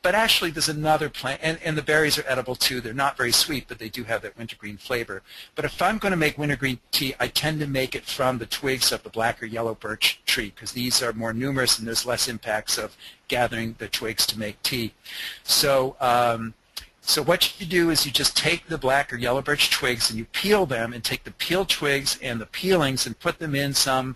But actually, there's another plant, and, and the berries are edible too. They're not very sweet, but they do have that wintergreen flavor. But if I'm going to make wintergreen tea, I tend to make it from the twigs of the black or yellow birch tree, because these are more numerous and there's less impacts of gathering the twigs to make tea. So, um, so what you do is you just take the black or yellow birch twigs and you peel them, and take the peeled twigs and the peelings and put them in some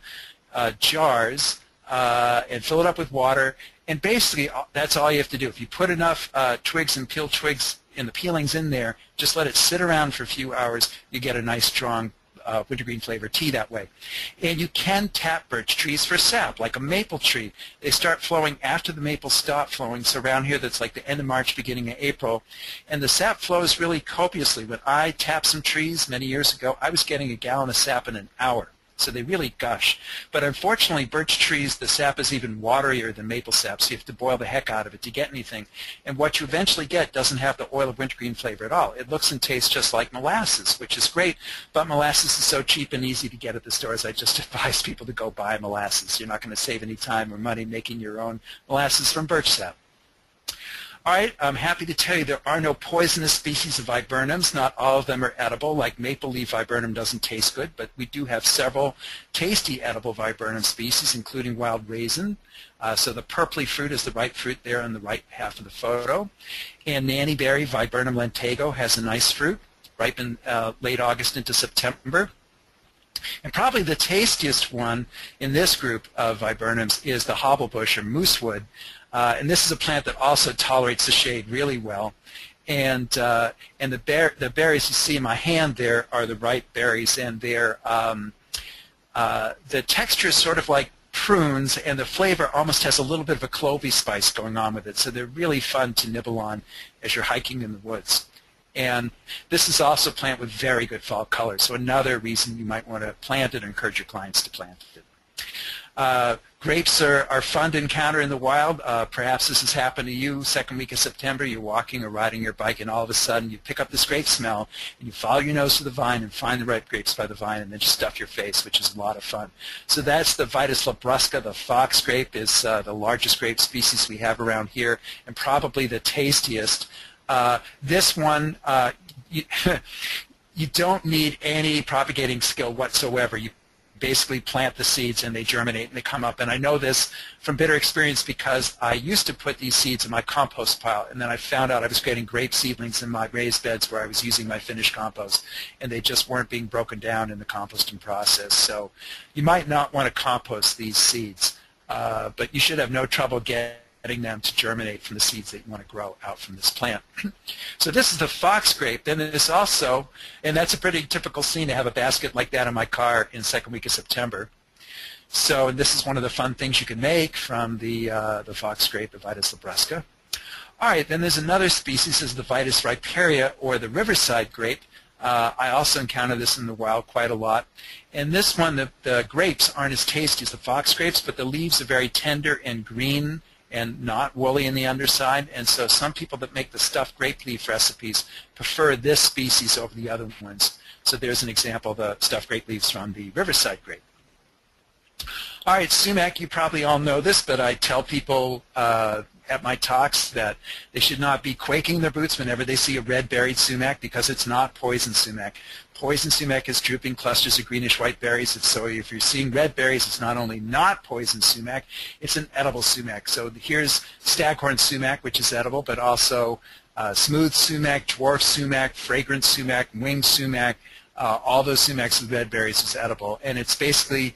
uh, jars uh, and fill it up with water. And basically, that's all you have to do. If you put enough uh, twigs and peeled twigs and the peelings in there, just let it sit around for a few hours. You get a nice, strong uh, wintergreen flavored tea that way. And you can tap birch trees for sap, like a maple tree. They start flowing after the maples stop flowing. So around here, that's like the end of March, beginning of April. And the sap flows really copiously. When I tapped some trees many years ago, I was getting a gallon of sap in an hour. So they really gush. But unfortunately, birch trees, the sap is even waterier than maple sap, so you have to boil the heck out of it to get anything. And what you eventually get doesn't have the oil of wintergreen flavor at all. It looks and tastes just like molasses, which is great, but molasses is so cheap and easy to get at the stores, I just advise people to go buy molasses. You're not going to save any time or money making your own molasses from birch sap. All right, I'm happy to tell you there are no poisonous species of viburnums. Not all of them are edible, like maple leaf viburnum doesn't taste good, but we do have several tasty edible viburnum species, including wild raisin. Uh, so the purpley fruit is the ripe fruit there on the right half of the photo. And nannyberry, viburnum lentego, has a nice fruit, ripe in uh, late August into September. And probably the tastiest one in this group of viburnums is the hobblebush or moosewood. Uh, and this is a plant that also tolerates the shade really well. And, uh, and the, bear, the berries you see in my hand there are the ripe berries, and they're, um, uh, the texture is sort of like prunes, and the flavor almost has a little bit of a clovey spice going on with it. So they're really fun to nibble on as you're hiking in the woods. And this is also a plant with very good fall colors, so another reason you might want to plant it and encourage your clients to plant it. Uh, grapes are, are fun to encounter in the wild. Uh, perhaps this has happened to you second week of September. You're walking or riding your bike, and all of a sudden you pick up this grape smell, and you follow your nose to the vine and find the ripe grapes by the vine, and then just stuff your face, which is a lot of fun. So that's the Vitis labrusca. The fox grape is uh, the largest grape species we have around here, and probably the tastiest. Uh, this one, uh, you, you don't need any propagating skill whatsoever. You basically plant the seeds and they germinate and they come up. And I know this from bitter experience because I used to put these seeds in my compost pile, and then I found out I was creating grape seedlings in my raised beds where I was using my finished compost, and they just weren't being broken down in the composting process. So you might not want to compost these seeds, uh, but you should have no trouble getting them to germinate from the seeds that you want to grow out from this plant. So this is the fox grape. Then there's also, and that's a pretty typical scene to have a basket like that in my car in the second week of September. So this is one of the fun things you can make from the, uh, the fox grape, the Vitis labrusca. All right, then there's another species, this is the Vitis riparia, or the riverside grape. Uh, I also encounter this in the wild quite a lot. And this one, the, the grapes aren't as tasty as the fox grapes, but the leaves are very tender and green and not woolly in the underside, and so some people that make the stuffed grape leaf recipes prefer this species over the other ones. So there's an example of the stuffed grape leaves from the riverside grape. All right, sumac, you probably all know this, but I tell people uh, at my talks that they should not be quaking their boots whenever they see a red berried sumac, because it's not poison sumac. Poison sumac is drooping clusters of greenish-white berries, and so if you're seeing red berries, it's not only not poison sumac, it's an edible sumac. So here's staghorn sumac, which is edible, but also uh, smooth sumac, dwarf sumac, fragrant sumac, winged sumac, uh, all those sumacs with red berries is edible, and it's basically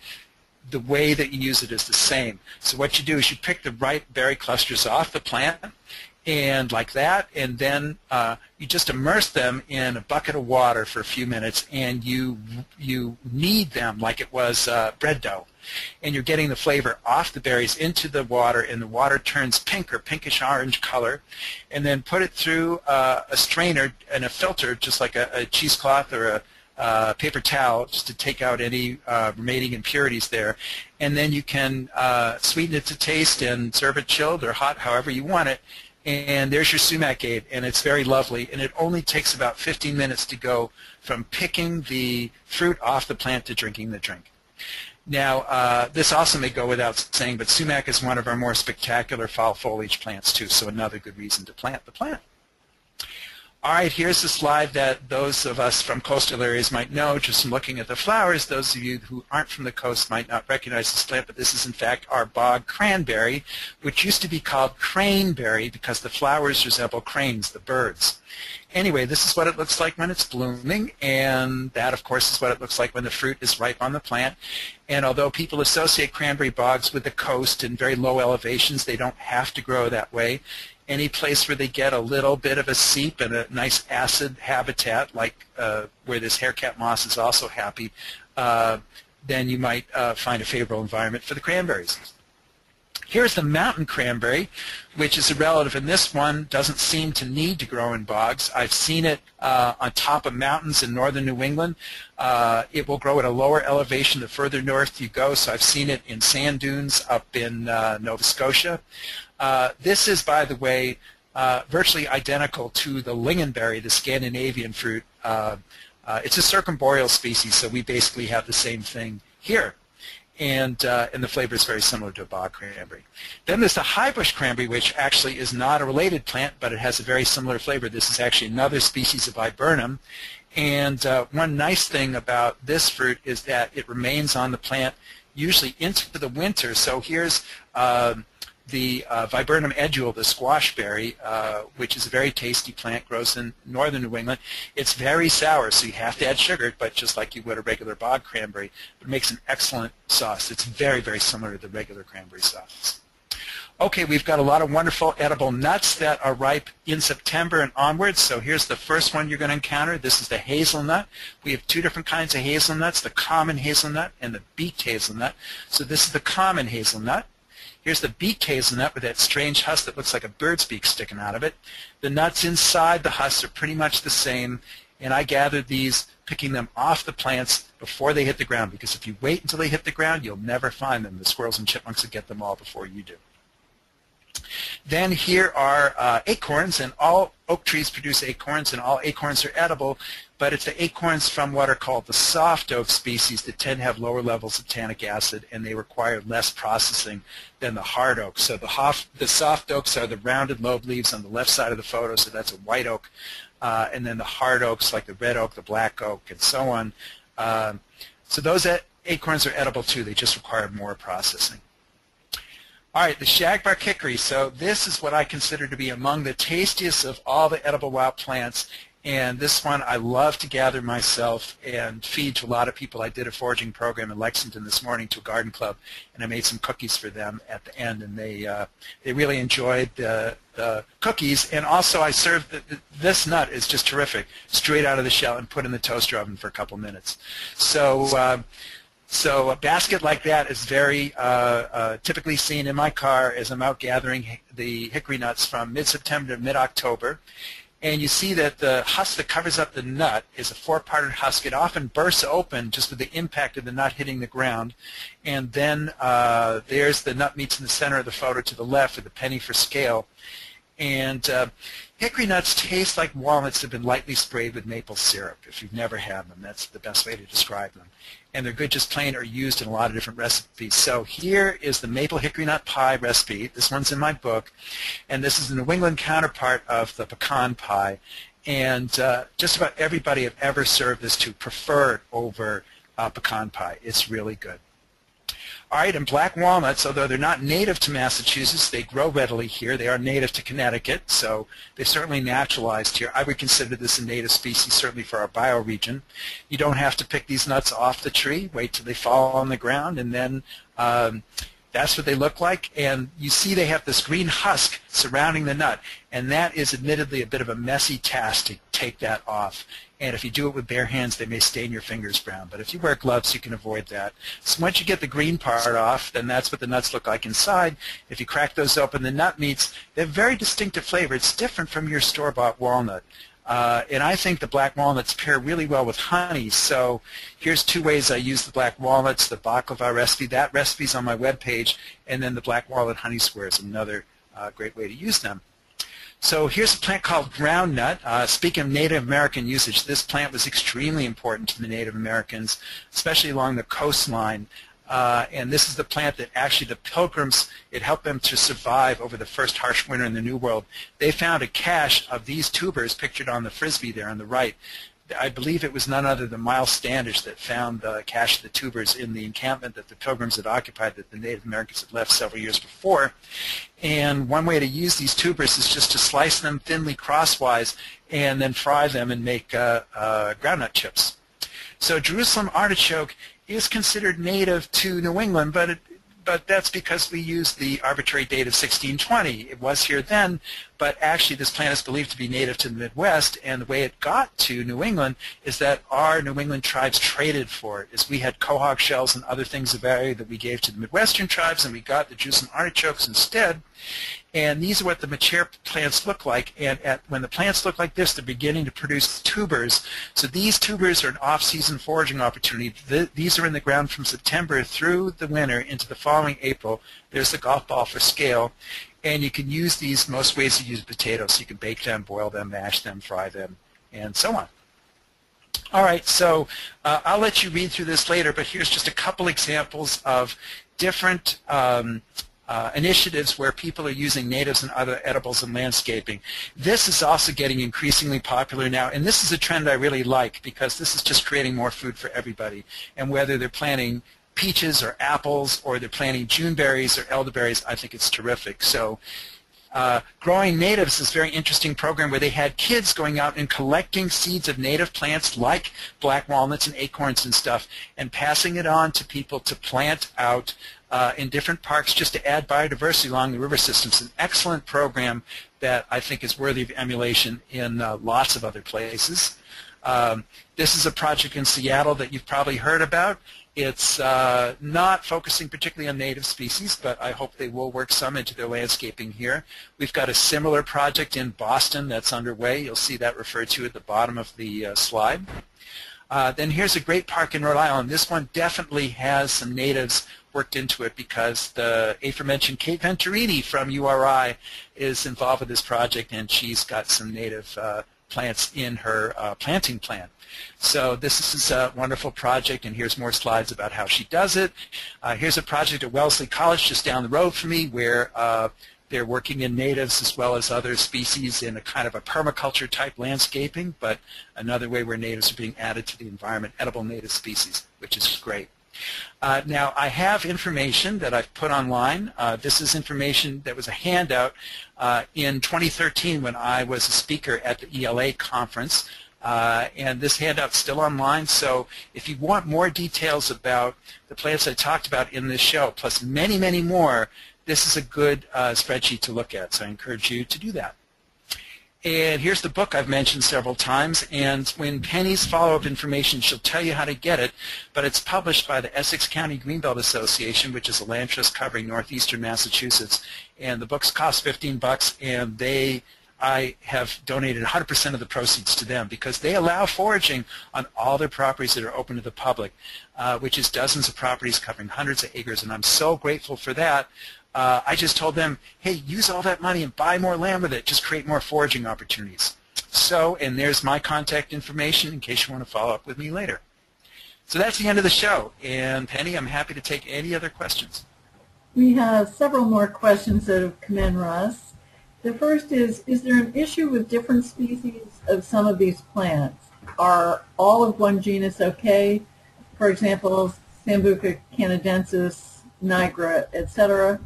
the way that you use it is the same. So what you do is you pick the ripe berry clusters off the plant, and like that, and then uh, you just immerse them in a bucket of water for a few minutes, and you you knead them like it was uh, bread dough, and you're getting the flavor off the berries into the water, and the water turns pink or pinkish orange color, and then put it through uh, a strainer and a filter, just like a, a cheesecloth or a Uh, paper towel, just to take out any uh, remaining impurities there, and then you can uh, sweeten it to taste and serve it chilled or hot, however you want it, and there's your sumacade, and it's very lovely, and it only takes about fifteen minutes to go from picking the fruit off the plant to drinking the drink. Now, uh, this also may go without saying, but sumac is one of our more spectacular fall foliage plants too, so another good reason to plant the plant. All right, here's the slide that those of us from coastal areas might know just from looking at the flowers. Those of you who aren't from the coast might not recognize this plant, but this is in fact our bog cranberry, which used to be called craneberry because the flowers resemble cranes, the birds. Anyway, this is what it looks like when it's blooming, and that, of course, is what it looks like when the fruit is ripe on the plant. And although people associate cranberry bogs with the coast and very low elevations, they don't have to grow that way. Any place where they get a little bit of a seep and a nice acid habitat, like uh, where this haircat moss is also happy, uh, then you might uh, find a favorable environment for the cranberries. Here's the mountain cranberry, which is a relative, and this one doesn't seem to need to grow in bogs. I've seen it uh, on top of mountains in northern New England. Uh, it will grow at a lower elevation the further north you go, so I've seen it in sand dunes up in uh, Nova Scotia. Uh, this is, by the way, uh, virtually identical to the lingonberry, the Scandinavian fruit. Uh, uh, it's a circumboreal species, so we basically have the same thing here. And, uh, and the flavor is very similar to a bog cranberry. Then there's the highbush cranberry, which actually is not a related plant, but it has a very similar flavor. This is actually another species of viburnum. And uh, one nice thing about this fruit is that it remains on the plant usually into the winter. So here's uh, the uh, viburnum edual, the squash berry, uh, which is a very tasty plant, grows in northern New England. It's very sour, so you have to add sugar, but just like you would a regular bog cranberry. It makes an excellent sauce. It's very, very similar to the regular cranberry sauce. Okay, we've got a lot of wonderful edible nuts that are ripe in September and onwards. So here's the first one you're going to encounter. This is the hazelnut. We have two different kinds of hazelnuts, the common hazelnut and the beaked hazelnut. So this is the common hazelnut. Here's the beaked hazelnut with that strange husk that looks like a bird's beak sticking out of it. The nuts inside the husk are pretty much the same, and I gathered these, picking them off the plants before they hit the ground, because if you wait until they hit the ground, you'll never find them. The squirrels and chipmunks will get them all before you do. Then here are uh, acorns, and all oak trees produce acorns, and all acorns are edible, but it's the acorns from what are called the soft oak species that tend to have lower levels of tannic acid, and they require less processing than the hard oak. So the, hof, the soft oaks are the rounded lobe leaves on the left side of the photo, so that's a white oak, uh, and then the hard oaks like the red oak, the black oak, and so on. Um, so those acorns are edible too, they just require more processing. All right, the shagbark hickory. So this is what I consider to be among the tastiest of all the edible wild plants, and this one I love to gather myself and feed to a lot of people. I did a foraging program in Lexington this morning to a garden club, and I made some cookies for them at the end, and they uh, they really enjoyed the, the cookies. And also I served the, the, this nut is just terrific, straight out of the shell and put in the toaster oven for a couple minutes. So. Uh, So a basket like that is very uh, uh, typically seen in my car as I'm out gathering the hickory nuts from mid-September to mid-October. And you see that the husk that covers up the nut is a four-parted husk. It often bursts open just with the impact of the nut hitting the ground. And then uh, there's the nut meats in the center of the photo to the left with a penny for scale. And uh, hickory nuts taste like walnuts that have been lightly sprayed with maple syrup. If you've never had them, that's the best way to describe them. And they're good just plain or used in a lot of different recipes. So here is the maple hickory nut pie recipe. This one's in my book. And this is the New England counterpart of the pecan pie. And uh, just about everybody I've ever served this to prefer it over uh, pecan pie. It's really good. All right, and black walnuts, although they're not native to Massachusetts, they grow readily here. They are native to Connecticut, so they're certainly naturalized here. I would consider this a native species, certainly for our bioregion. You don't have to pick these nuts off the tree. Wait till they fall on the ground, and then um, that's what they look like. And you see they have this green husk surrounding the nut, and that is admittedly a bit of a messy task to take that off. And if you do it with bare hands, they may stain your fingers brown. But if you wear gloves, you can avoid that. So once you get the green part off, then that's what the nuts look like inside. If you crack those open, the nut meats, they have very distinctive flavor. It's different from your store-bought walnut. Uh, and I think the black walnuts pair really well with honey. So here's two ways I use the black walnuts, the baklava recipe. That recipe's on my webpage. And then the black walnut honey squares, another uh, great way to use them. So here's a plant called groundnut. Uh, speaking of Native American usage, this plant was extremely important to the Native Americans, especially along the coastline. Uh, and this is the plant that actually the Pilgrims, it helped them to survive over the first harsh winter in the New World. They found a cache of these tubers pictured on the Frisbee there on the right. I believe it was none other than Miles Standish that found the cache of the tubers in the encampment that the Pilgrims had occupied that the Native Americans had left several years before. And one way to use these tubers is just to slice them thinly crosswise and then fry them and make uh, uh, groundnut chips. So Jerusalem artichoke is considered native to New England, but it But that's because we use the arbitrary date of sixteen twenty. It was here then, but actually this plant is believed to be native to the Midwest, and the way it got to New England is that our New England tribes traded for it, as we had quahog shells and other things of value that we gave to the Midwestern tribes, and we got the Jerusalem artichokes instead. And these are what the mature plants look like. And at, when the plants look like this, they're beginning to produce tubers. So these tubers are an off-season foraging opportunity. The, these are in the ground from September through the winter into the following April. There's the golf ball for scale. And you can use these most ways to use potatoes. You can bake them, boil them, mash them, fry them, and so on. All right, so uh, I'll let you read through this later, but here's just a couple examples of different um, Uh, initiatives where people are using natives and other edibles in landscaping. This is also getting increasingly popular now, and this is a trend I really like because this is just creating more food for everybody. And whether they're planting peaches or apples or they're planting juneberries or elderberries, I think it's terrific. So uh, Growing Natives is a very interesting program where they had kids going out and collecting seeds of native plants like black walnuts and acorns and stuff and passing it on to people to plant out Uh, in different parks just to add biodiversity along the river system. It's an excellent program that I think is worthy of emulation in uh, lots of other places. Um, this is a project in Seattle that you've probably heard about. It's uh, not focusing particularly on native species, but I hope they will work some into their landscaping here. We've got a similar project in Boston that's underway. You'll see that referred to at the bottom of the uh, slide. Uh, then here's a great park in Rhode Island. This one definitely has some natives worked into it because the aforementioned Kate Venturini from U R I is involved with this project, and she's got some native uh, plants in her uh, planting plan. So this is a wonderful project, and here's more slides about how she does it. Uh, here's a project at Wellesley College just down the road from me where uh, they're working in natives as well as other species in a kind of a permaculture type landscaping, but another way where natives are being added to the environment, edible native species, which is great. Uh, now, I have information that I've put online. Uh, this is information that was a handout uh, in twenty thirteen when I was a speaker at the E L A conference, uh, and this handout's still online, so if you want more details about the plants I talked about in this show, plus many, many more, this is a good uh, spreadsheet to look at, so I encourage you to do that. And here's the book I've mentioned several times, and when Penny's follow-up information, she'll tell you how to get it, but it's published by the Essex County Greenbelt Association, which is a land trust covering northeastern Massachusetts, and the books cost fifteen bucks, and they, I have donated one hundred percent of the proceeds to them because they allow foraging on all their properties that are open to the public, uh, which is dozens of properties covering hundreds of acres, and I'm so grateful for that. Uh, I just told them, hey, use all that money and buy more land with it. Just create more foraging opportunities. So, and there's my contact information in case you want to follow up with me later. So that's the end of the show. And Penny, I'm happy to take any other questions. We have several more questions that have come in, Russ. The first is, is there an issue with different species of some of these plants? Are all of one genus okay? For example, Sambucus canadensis, nigra, et cetera?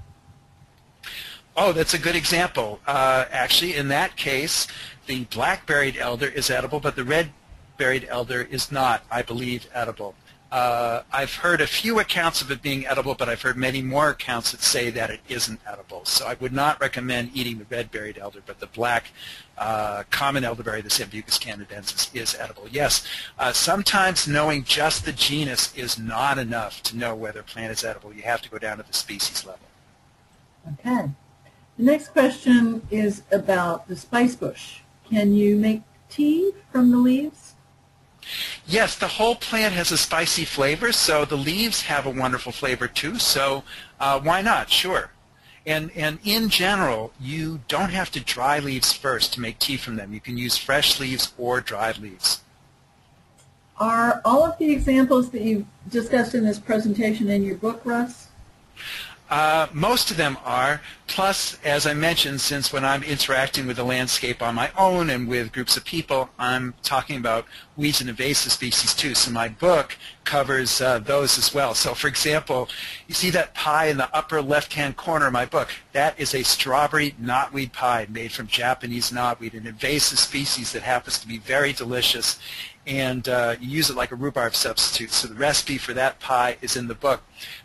Oh, that's a good example. Uh, actually, in that case, the black-berried elder is edible, but the red-berried elder is not, I believe, edible. Uh, I've heard a few accounts of it being edible, but I've heard many more accounts that say that it isn't edible. So I would not recommend eating the red-berried elder, but the black uh, common elderberry, the Sambucus canadensis, is edible. Yes, uh, sometimes knowing just the genus is not enough to know whether a plant is edible. You have to go down to the species level. Okay. The next question is about the spice bush. Can you make tea from the leaves? Yes, the whole plant has a spicy flavor, so the leaves have a wonderful flavor too, so uh, why not? Sure. And, and in general, you don't have to dry leaves first to make tea from them. You can use fresh leaves or dried leaves. Are all of the examples that you've discussed in this presentation in your book, Russ? Uh, most of them are, plus, as I mentioned, since when I'm interacting with the landscape on my own and with groups of people, I'm talking about weeds and invasive species too, so my book covers uh, those as well. So, for example, you see that pie in the upper left-hand corner of my book? That is a strawberry knotweed pie made from Japanese knotweed, an invasive species that happens to be very delicious, and uh, you use it like a rhubarb substitute. So the recipe for that pie is in the book.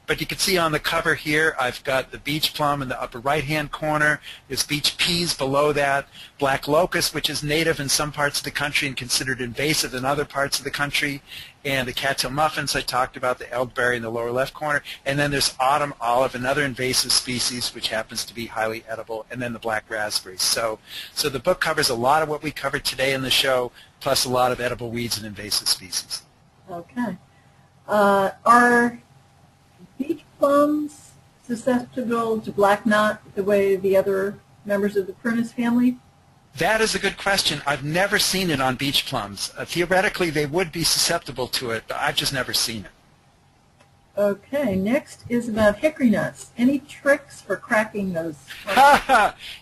But you can see on the cover here, I've got the beach plum in the upper right-hand corner. There's beach peas below that, black locust, which is native in some parts of the country and considered invasive in other parts of the country, and the cattail muffins I talked about, the elderberry in the lower left corner, and then there's autumn olive, another invasive species which happens to be highly edible, and then the black raspberry. So, so the book covers a lot of what we covered today in the show, plus a lot of edible weeds and invasive species. Okay. Uh, are beach plums susceptible to black knot the way the other members of the Prunus family? That is a good question. I've never seen it on beach plums. Uh, theoretically, they would be susceptible to it, but I've just never seen it. Okay. Next is about hickory nuts. Any tricks for cracking those?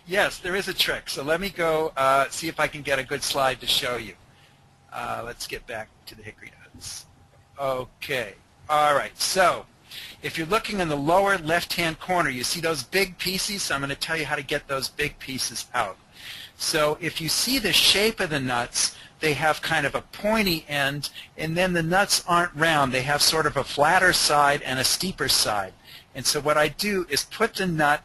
Yes, there is a trick. So let me go uh, see if I can get a good slide to show you. Uh, let's get back to the hickory nuts. Okay. All right. So if you're looking in the lower left-hand corner, you see those big pieces? So I'm going to tell you how to get those big pieces out. So if you see the shape of the nuts, they have kind of a pointy end, and then the nuts aren't round. They have sort of a flatter side and a steeper side. And so what I do is put the nut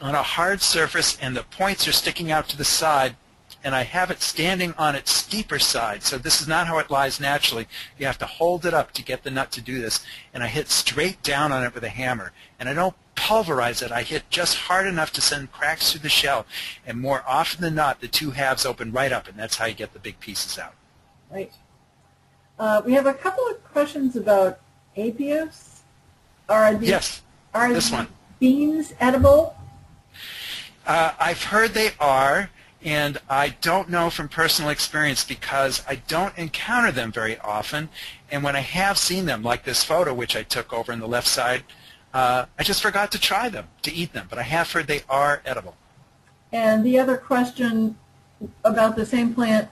on a hard surface, and the points are sticking out to the side, and I have it standing on its steeper side. So this is not how it lies naturally. You have to hold it up to get the nut to do this. And I hit straight down on it with a hammer. And I don't pulverize it. I hit just hard enough to send cracks through the shell. And more often than not, the two halves open right up, and that's how you get the big pieces out. Right. Uh, we have a couple of questions about apios. Are these, yes, are this these one. beans edible? Uh, I've heard they are, and I don't know from personal experience because I don't encounter them very often. And when I have seen them, like this photo which I took over on the left side, uh, I just forgot to try them, to eat them. But I have heard they are edible. And the other question about the same plant,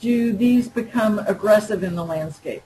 do these become aggressive in the landscape?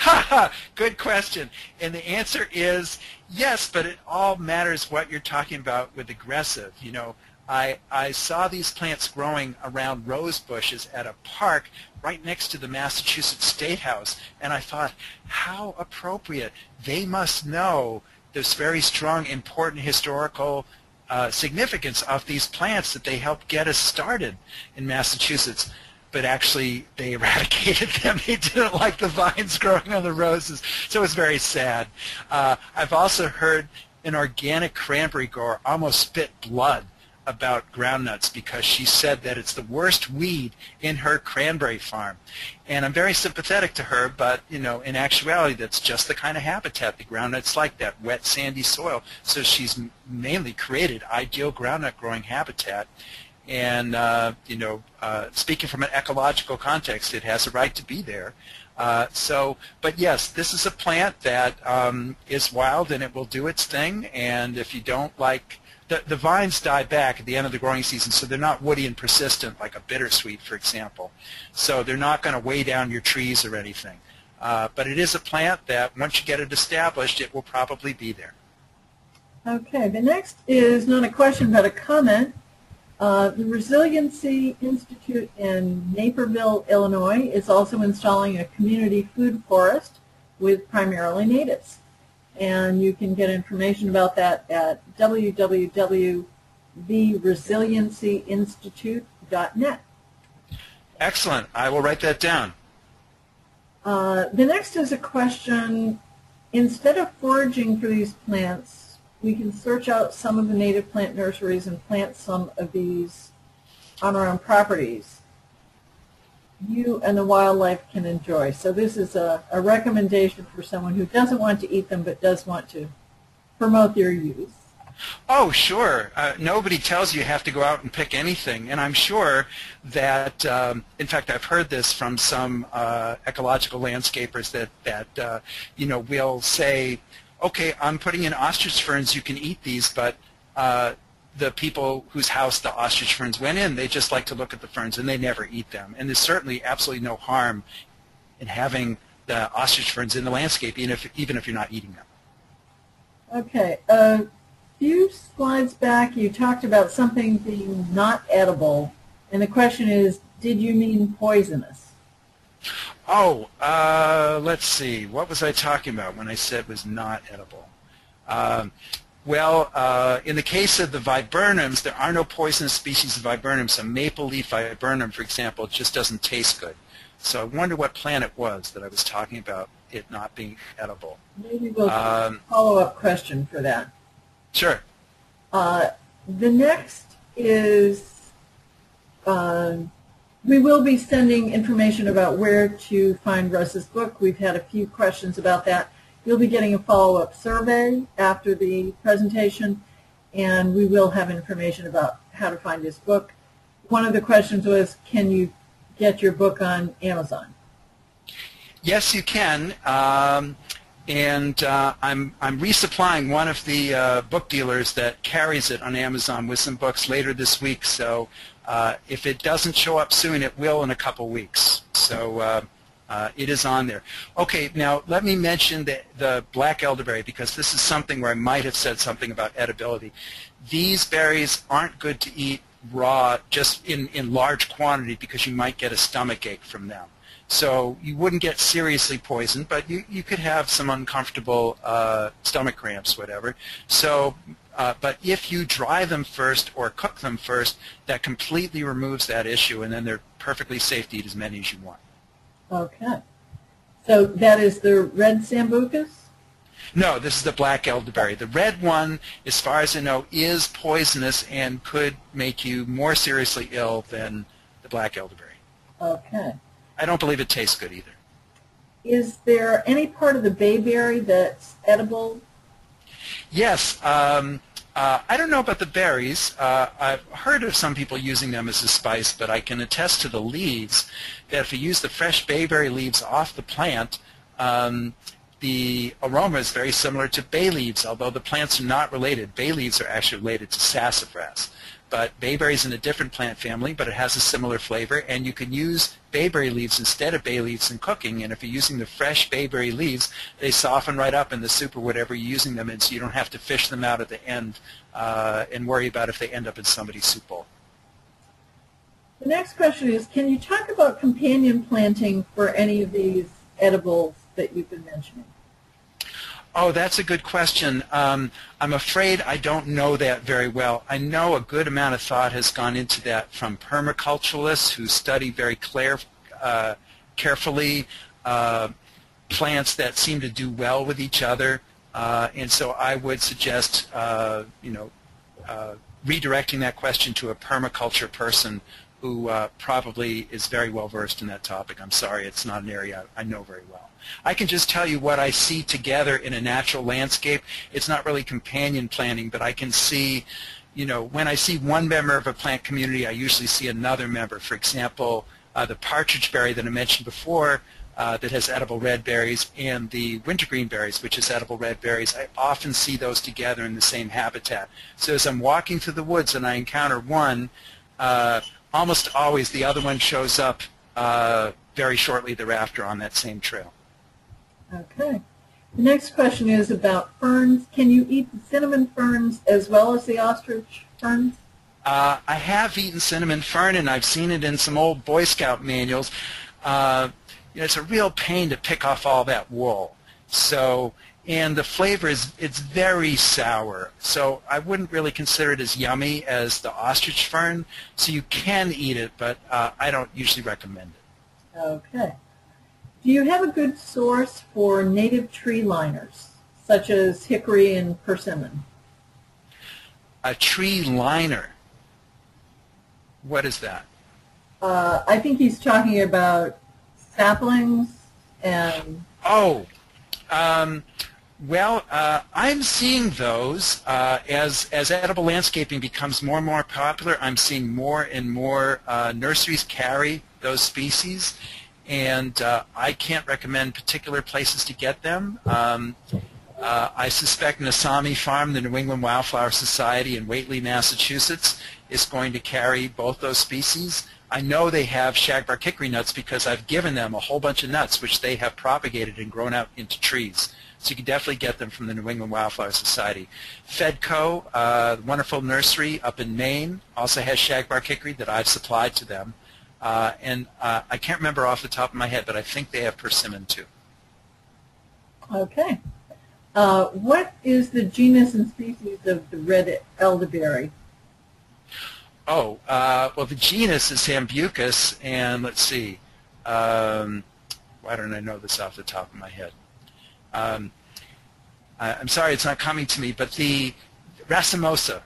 Ha ha! Good question. And the answer is yes, but it all matters what you're talking about with aggressive. You know, I, I saw these plants growing around rose bushes at a park right next to the Massachusetts State House, and I thought, how appropriate. They must know this very strong, important historical uh, significance of these plants that they helped get us started in Massachusetts. But actually, they eradicated them. They didn't like the vines growing on the roses, so it's very sad. Uh, I've also heard an organic cranberry grower almost spit blood about groundnuts because she said that it's the worst weed in her cranberry farm. And I'm very sympathetic to her, but you know, in actuality, that's just the kind of habitat the groundnut's like, that wet, sandy soil. So she's mainly created ideal groundnut growing habitat. And, uh, you know, uh, speaking from an ecological context, it has a right to be there. Uh, so, but yes, this is a plant that um, is wild and it will do its thing. And if you don't like, the, the vines die back at the end of the growing season, so they're not woody and persistent like a bittersweet, for example. So they're not going to weigh down your trees or anything. Uh, but it is a plant that once you get it established, it will probably be there. Okay, the next is not a question but a comment. Uh, the Resiliency Institute in Naperville, Illinois is also installing a community food forest with primarily natives. And you can get information about that at w w w dot the resiliency institute dot net. Excellent. I will write that down. Uh, the next is a question. Instead of foraging for these plants, we can search out some of the native plant nurseries and plant some of these on our own properties. You and the wildlife can enjoy. So this is a, a recommendation for someone who doesn't want to eat them but does want to promote their use. Oh, sure. Uh, nobody tells you you have to go out and pick anything. And I'm sure that, um, in fact, I've heard this from some uh, ecological landscapers that, that uh, you know, will say, okay, I'm putting in ostrich ferns, you can eat these, but uh, the people whose house the ostrich ferns went in, they just like to look at the ferns and they never eat them. And there's certainly absolutely no harm in having the ostrich ferns in the landscape, even if, even if you're not eating them. Okay, a few slides back you talked about something being not edible, and the question is, did you mean poisonous? Oh, uh, let's see. What was I talking about when I said was not edible? Um, well, uh, in the case of the viburnums, there are no poisonous species of viburnums. A maple leaf viburnum, for example, just doesn't taste good. So I wonder what plant it was that I was talking about it not being edible. Maybe we'll um, follow-up question for that. Sure. Uh, the next is... Uh, We will be sending information about where to find Russ's book. We've had a few questions about that. You'll be getting a follow-up survey after the presentation, and we will have information about how to find his book. One of the questions was, can you get your book on Amazon? Yes, you can. Um, and uh, I'm, I'm resupplying one of the uh, book dealers that carries it on Amazon with some books later this week. So Uh, if it doesn't show up soon, it will in a couple weeks. So uh, uh, it is on there. Okay, now let me mention the, the black elderberry, because this is something where I might have said something about edibility. These berries aren't good to eat raw, just in, in large quantity, because you might get a stomach ache from them. So you wouldn't get seriously poisoned, but you, you could have some uncomfortable uh, stomach cramps, whatever. So Uh, but if you dry them first or cook them first, that completely removes that issue, and then they're perfectly safe to eat as many as you want. Okay. So that is the red Sambucus? No, this is the black elderberry. The red one, as far as I know, is poisonous and could make you more seriously ill than the black elderberry. Okay. I don't believe it tastes good either. Is there any part of the bayberry that's edible? Yes. Um, uh, I don't know about the berries. Uh, I've heard of some people using them as a spice, but I can attest to the leaves that if you use the fresh bayberry leaves off the plant, um, the aroma is very similar to bay leaves, although the plants are not related. Bay leaves are actually related to sassafras. But bayberry is in a different plant family, but it has a similar flavor, and you can use bayberry leaves instead of bay leaves in cooking, and if you're using the fresh bayberry leaves, they soften right up in the soup or whatever you're using them in, so you don't have to fish them out at the end uh, and worry about if they end up in somebody's soup bowl. The next question is, can you talk about companion planting for any of these edibles that you've been mentioning? Oh, that's a good question. Um, I'm afraid I don't know that very well. I know a good amount of thought has gone into that from permaculturalists who study very clear, uh, carefully uh, plants that seem to do well with each other, uh, and so I would suggest, uh, you know, uh, redirecting that question to a permaculture person who uh, probably is very well versed in that topic. I'm sorry, it's not an area I know very well. I can just tell you what I see together in a natural landscape. It's not really companion planting, but I can see, you know, when I see one member of a plant community, I usually see another member. For example, uh, the partridge berry that I mentioned before uh, that has edible red berries, and the wintergreen berries, which is edible red berries, I often see those together in the same habitat. So as I'm walking through the woods and I encounter one, uh, almost always the other one shows up uh, very shortly thereafter on that same trail. Okay. The next question is about ferns. Can you eat the cinnamon ferns as well as the ostrich ferns? Uh, I have eaten cinnamon fern, and I've seen it in some old Boy Scout manuals. Uh, you know, it's a real pain to pick off all that wool. So, and the flavor is, it's very sour. So I wouldn't really consider it as yummy as the ostrich fern. So you can eat it, but uh, I don't usually recommend it. Okay. Do you have a good source for native tree liners, such as hickory and persimmon? A tree liner? What is that? Uh, I think he's talking about saplings and... Oh, um, well, uh, I'm seeing those. Uh, as, as edible landscaping becomes more and more popular, I'm seeing more and more uh, nurseries carry those species. And uh, I can't recommend particular places to get them. Um, uh, I suspect Nasami Farm, the New England Wildflower Society in Whately, Massachusetts, is going to carry both those species. I know they have shagbark hickory nuts because I've given them a whole bunch of nuts which they have propagated and grown out into trees. So you can definitely get them from the New England Wildflower Society. Fedco, uh, the wonderful nursery up in Maine, also has shagbark hickory that I've supplied to them. Uh, and uh, I can't remember off the top of my head, but I think they have persimmon too. Okay. Uh, what is the genus and species of the red elderberry? Oh, uh, well, the genus is Sambucus, and let's see. Um, why don't I know this off the top of my head? Um, I, I'm sorry it's not coming to me, but the racemosa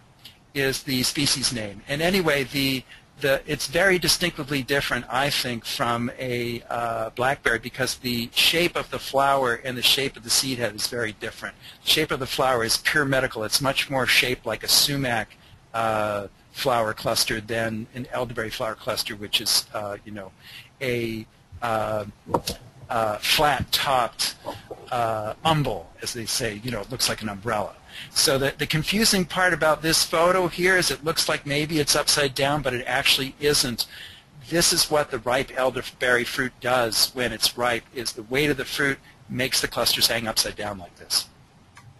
is the species name. And anyway, the The, it's very distinctively different, I think, from a uh, blackberry because the shape of the flower and the shape of the seed head is very different. The shape of the flower is pyramidal. It's much more shaped like a sumac uh, flower cluster than an elderberry flower cluster, which is, uh, you know, a uh, uh, flat-topped uh, umbel, as they say. You know, it looks like an umbrella. So the, the confusing part about this photo here is it looks like maybe it's upside down, but it actually isn't. This is what the ripe elderberry fruit does when it's ripe, is the weight of the fruit makes the clusters hang upside down like this.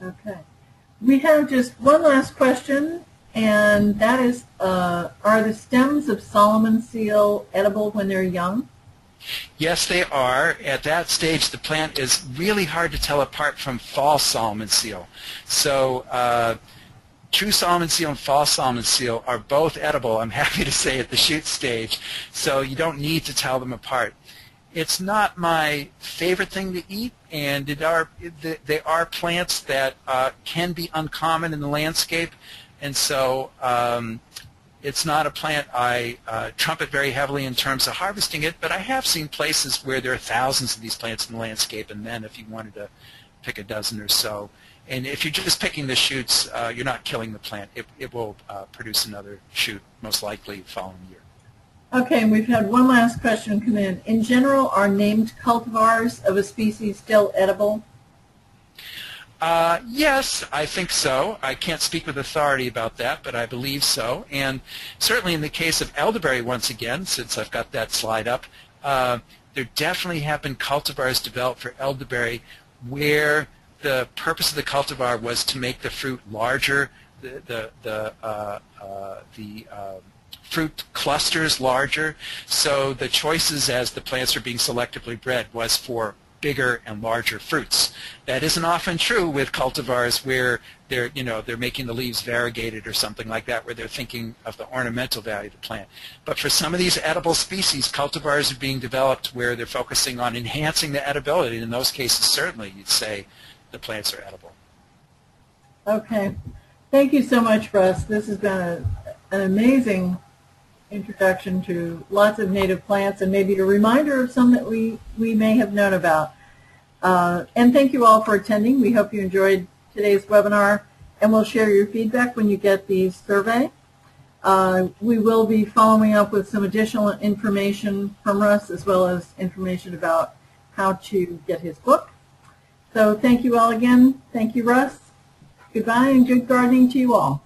Okay. We have just one last question, and that is, uh, are the stems of Solomon seal edible when they're young? Yes, they are. At that stage, the plant is really hard to tell apart from false Solomon seal. So uh, True salmon seal and false salmon seal are both edible, I'm happy to say, at the shoot stage, so you don't need to tell them apart. It's not my favorite thing to eat, and it are, they are plants that uh, can be uncommon in the landscape, and so um, it's not a plant I uh, trumpet very heavily in terms of harvesting it, but I have seen places where there are thousands of these plants in the landscape, and then if you wanted to pick a dozen or so, and if you're just picking the shoots, uh, you're not killing the plant. It, it will uh, produce another shoot, most likely, the following year. Okay, and we've had one last question come in. In general, are named cultivars of a species still edible? Uh, yes, I think so. I can't speak with authority about that, but I believe so. And certainly in the case of elderberry, once again, since I've got that slide up, uh, there definitely have been cultivars developed for elderberry where the purpose of the cultivar was to make the fruit larger, the, the, the, uh, uh, the um, fruit clusters larger, so the choices as the plants were being selectively bred was for bigger and larger fruits. That isn't often true with cultivars where they're, you know, they're making the leaves variegated or something like that, where they're thinking of the ornamental value of the plant. But for some of these edible species, cultivars are being developed where they're focusing on enhancing the edibility. In those cases, certainly you'd say the plants are edible. Okay. Thank you so much, Russ. This has been a, an amazing introduction to lots of native plants and maybe a reminder of some that we, we may have known about. Uh, and thank you all for attending. We hope you enjoyed today's webinar, and we'll share your feedback when you get the survey. Uh, we will be following up with some additional information from Russ, as well as information about how to get his book. So thank you all again. Thank you, Russ. Goodbye and good gardening to you all.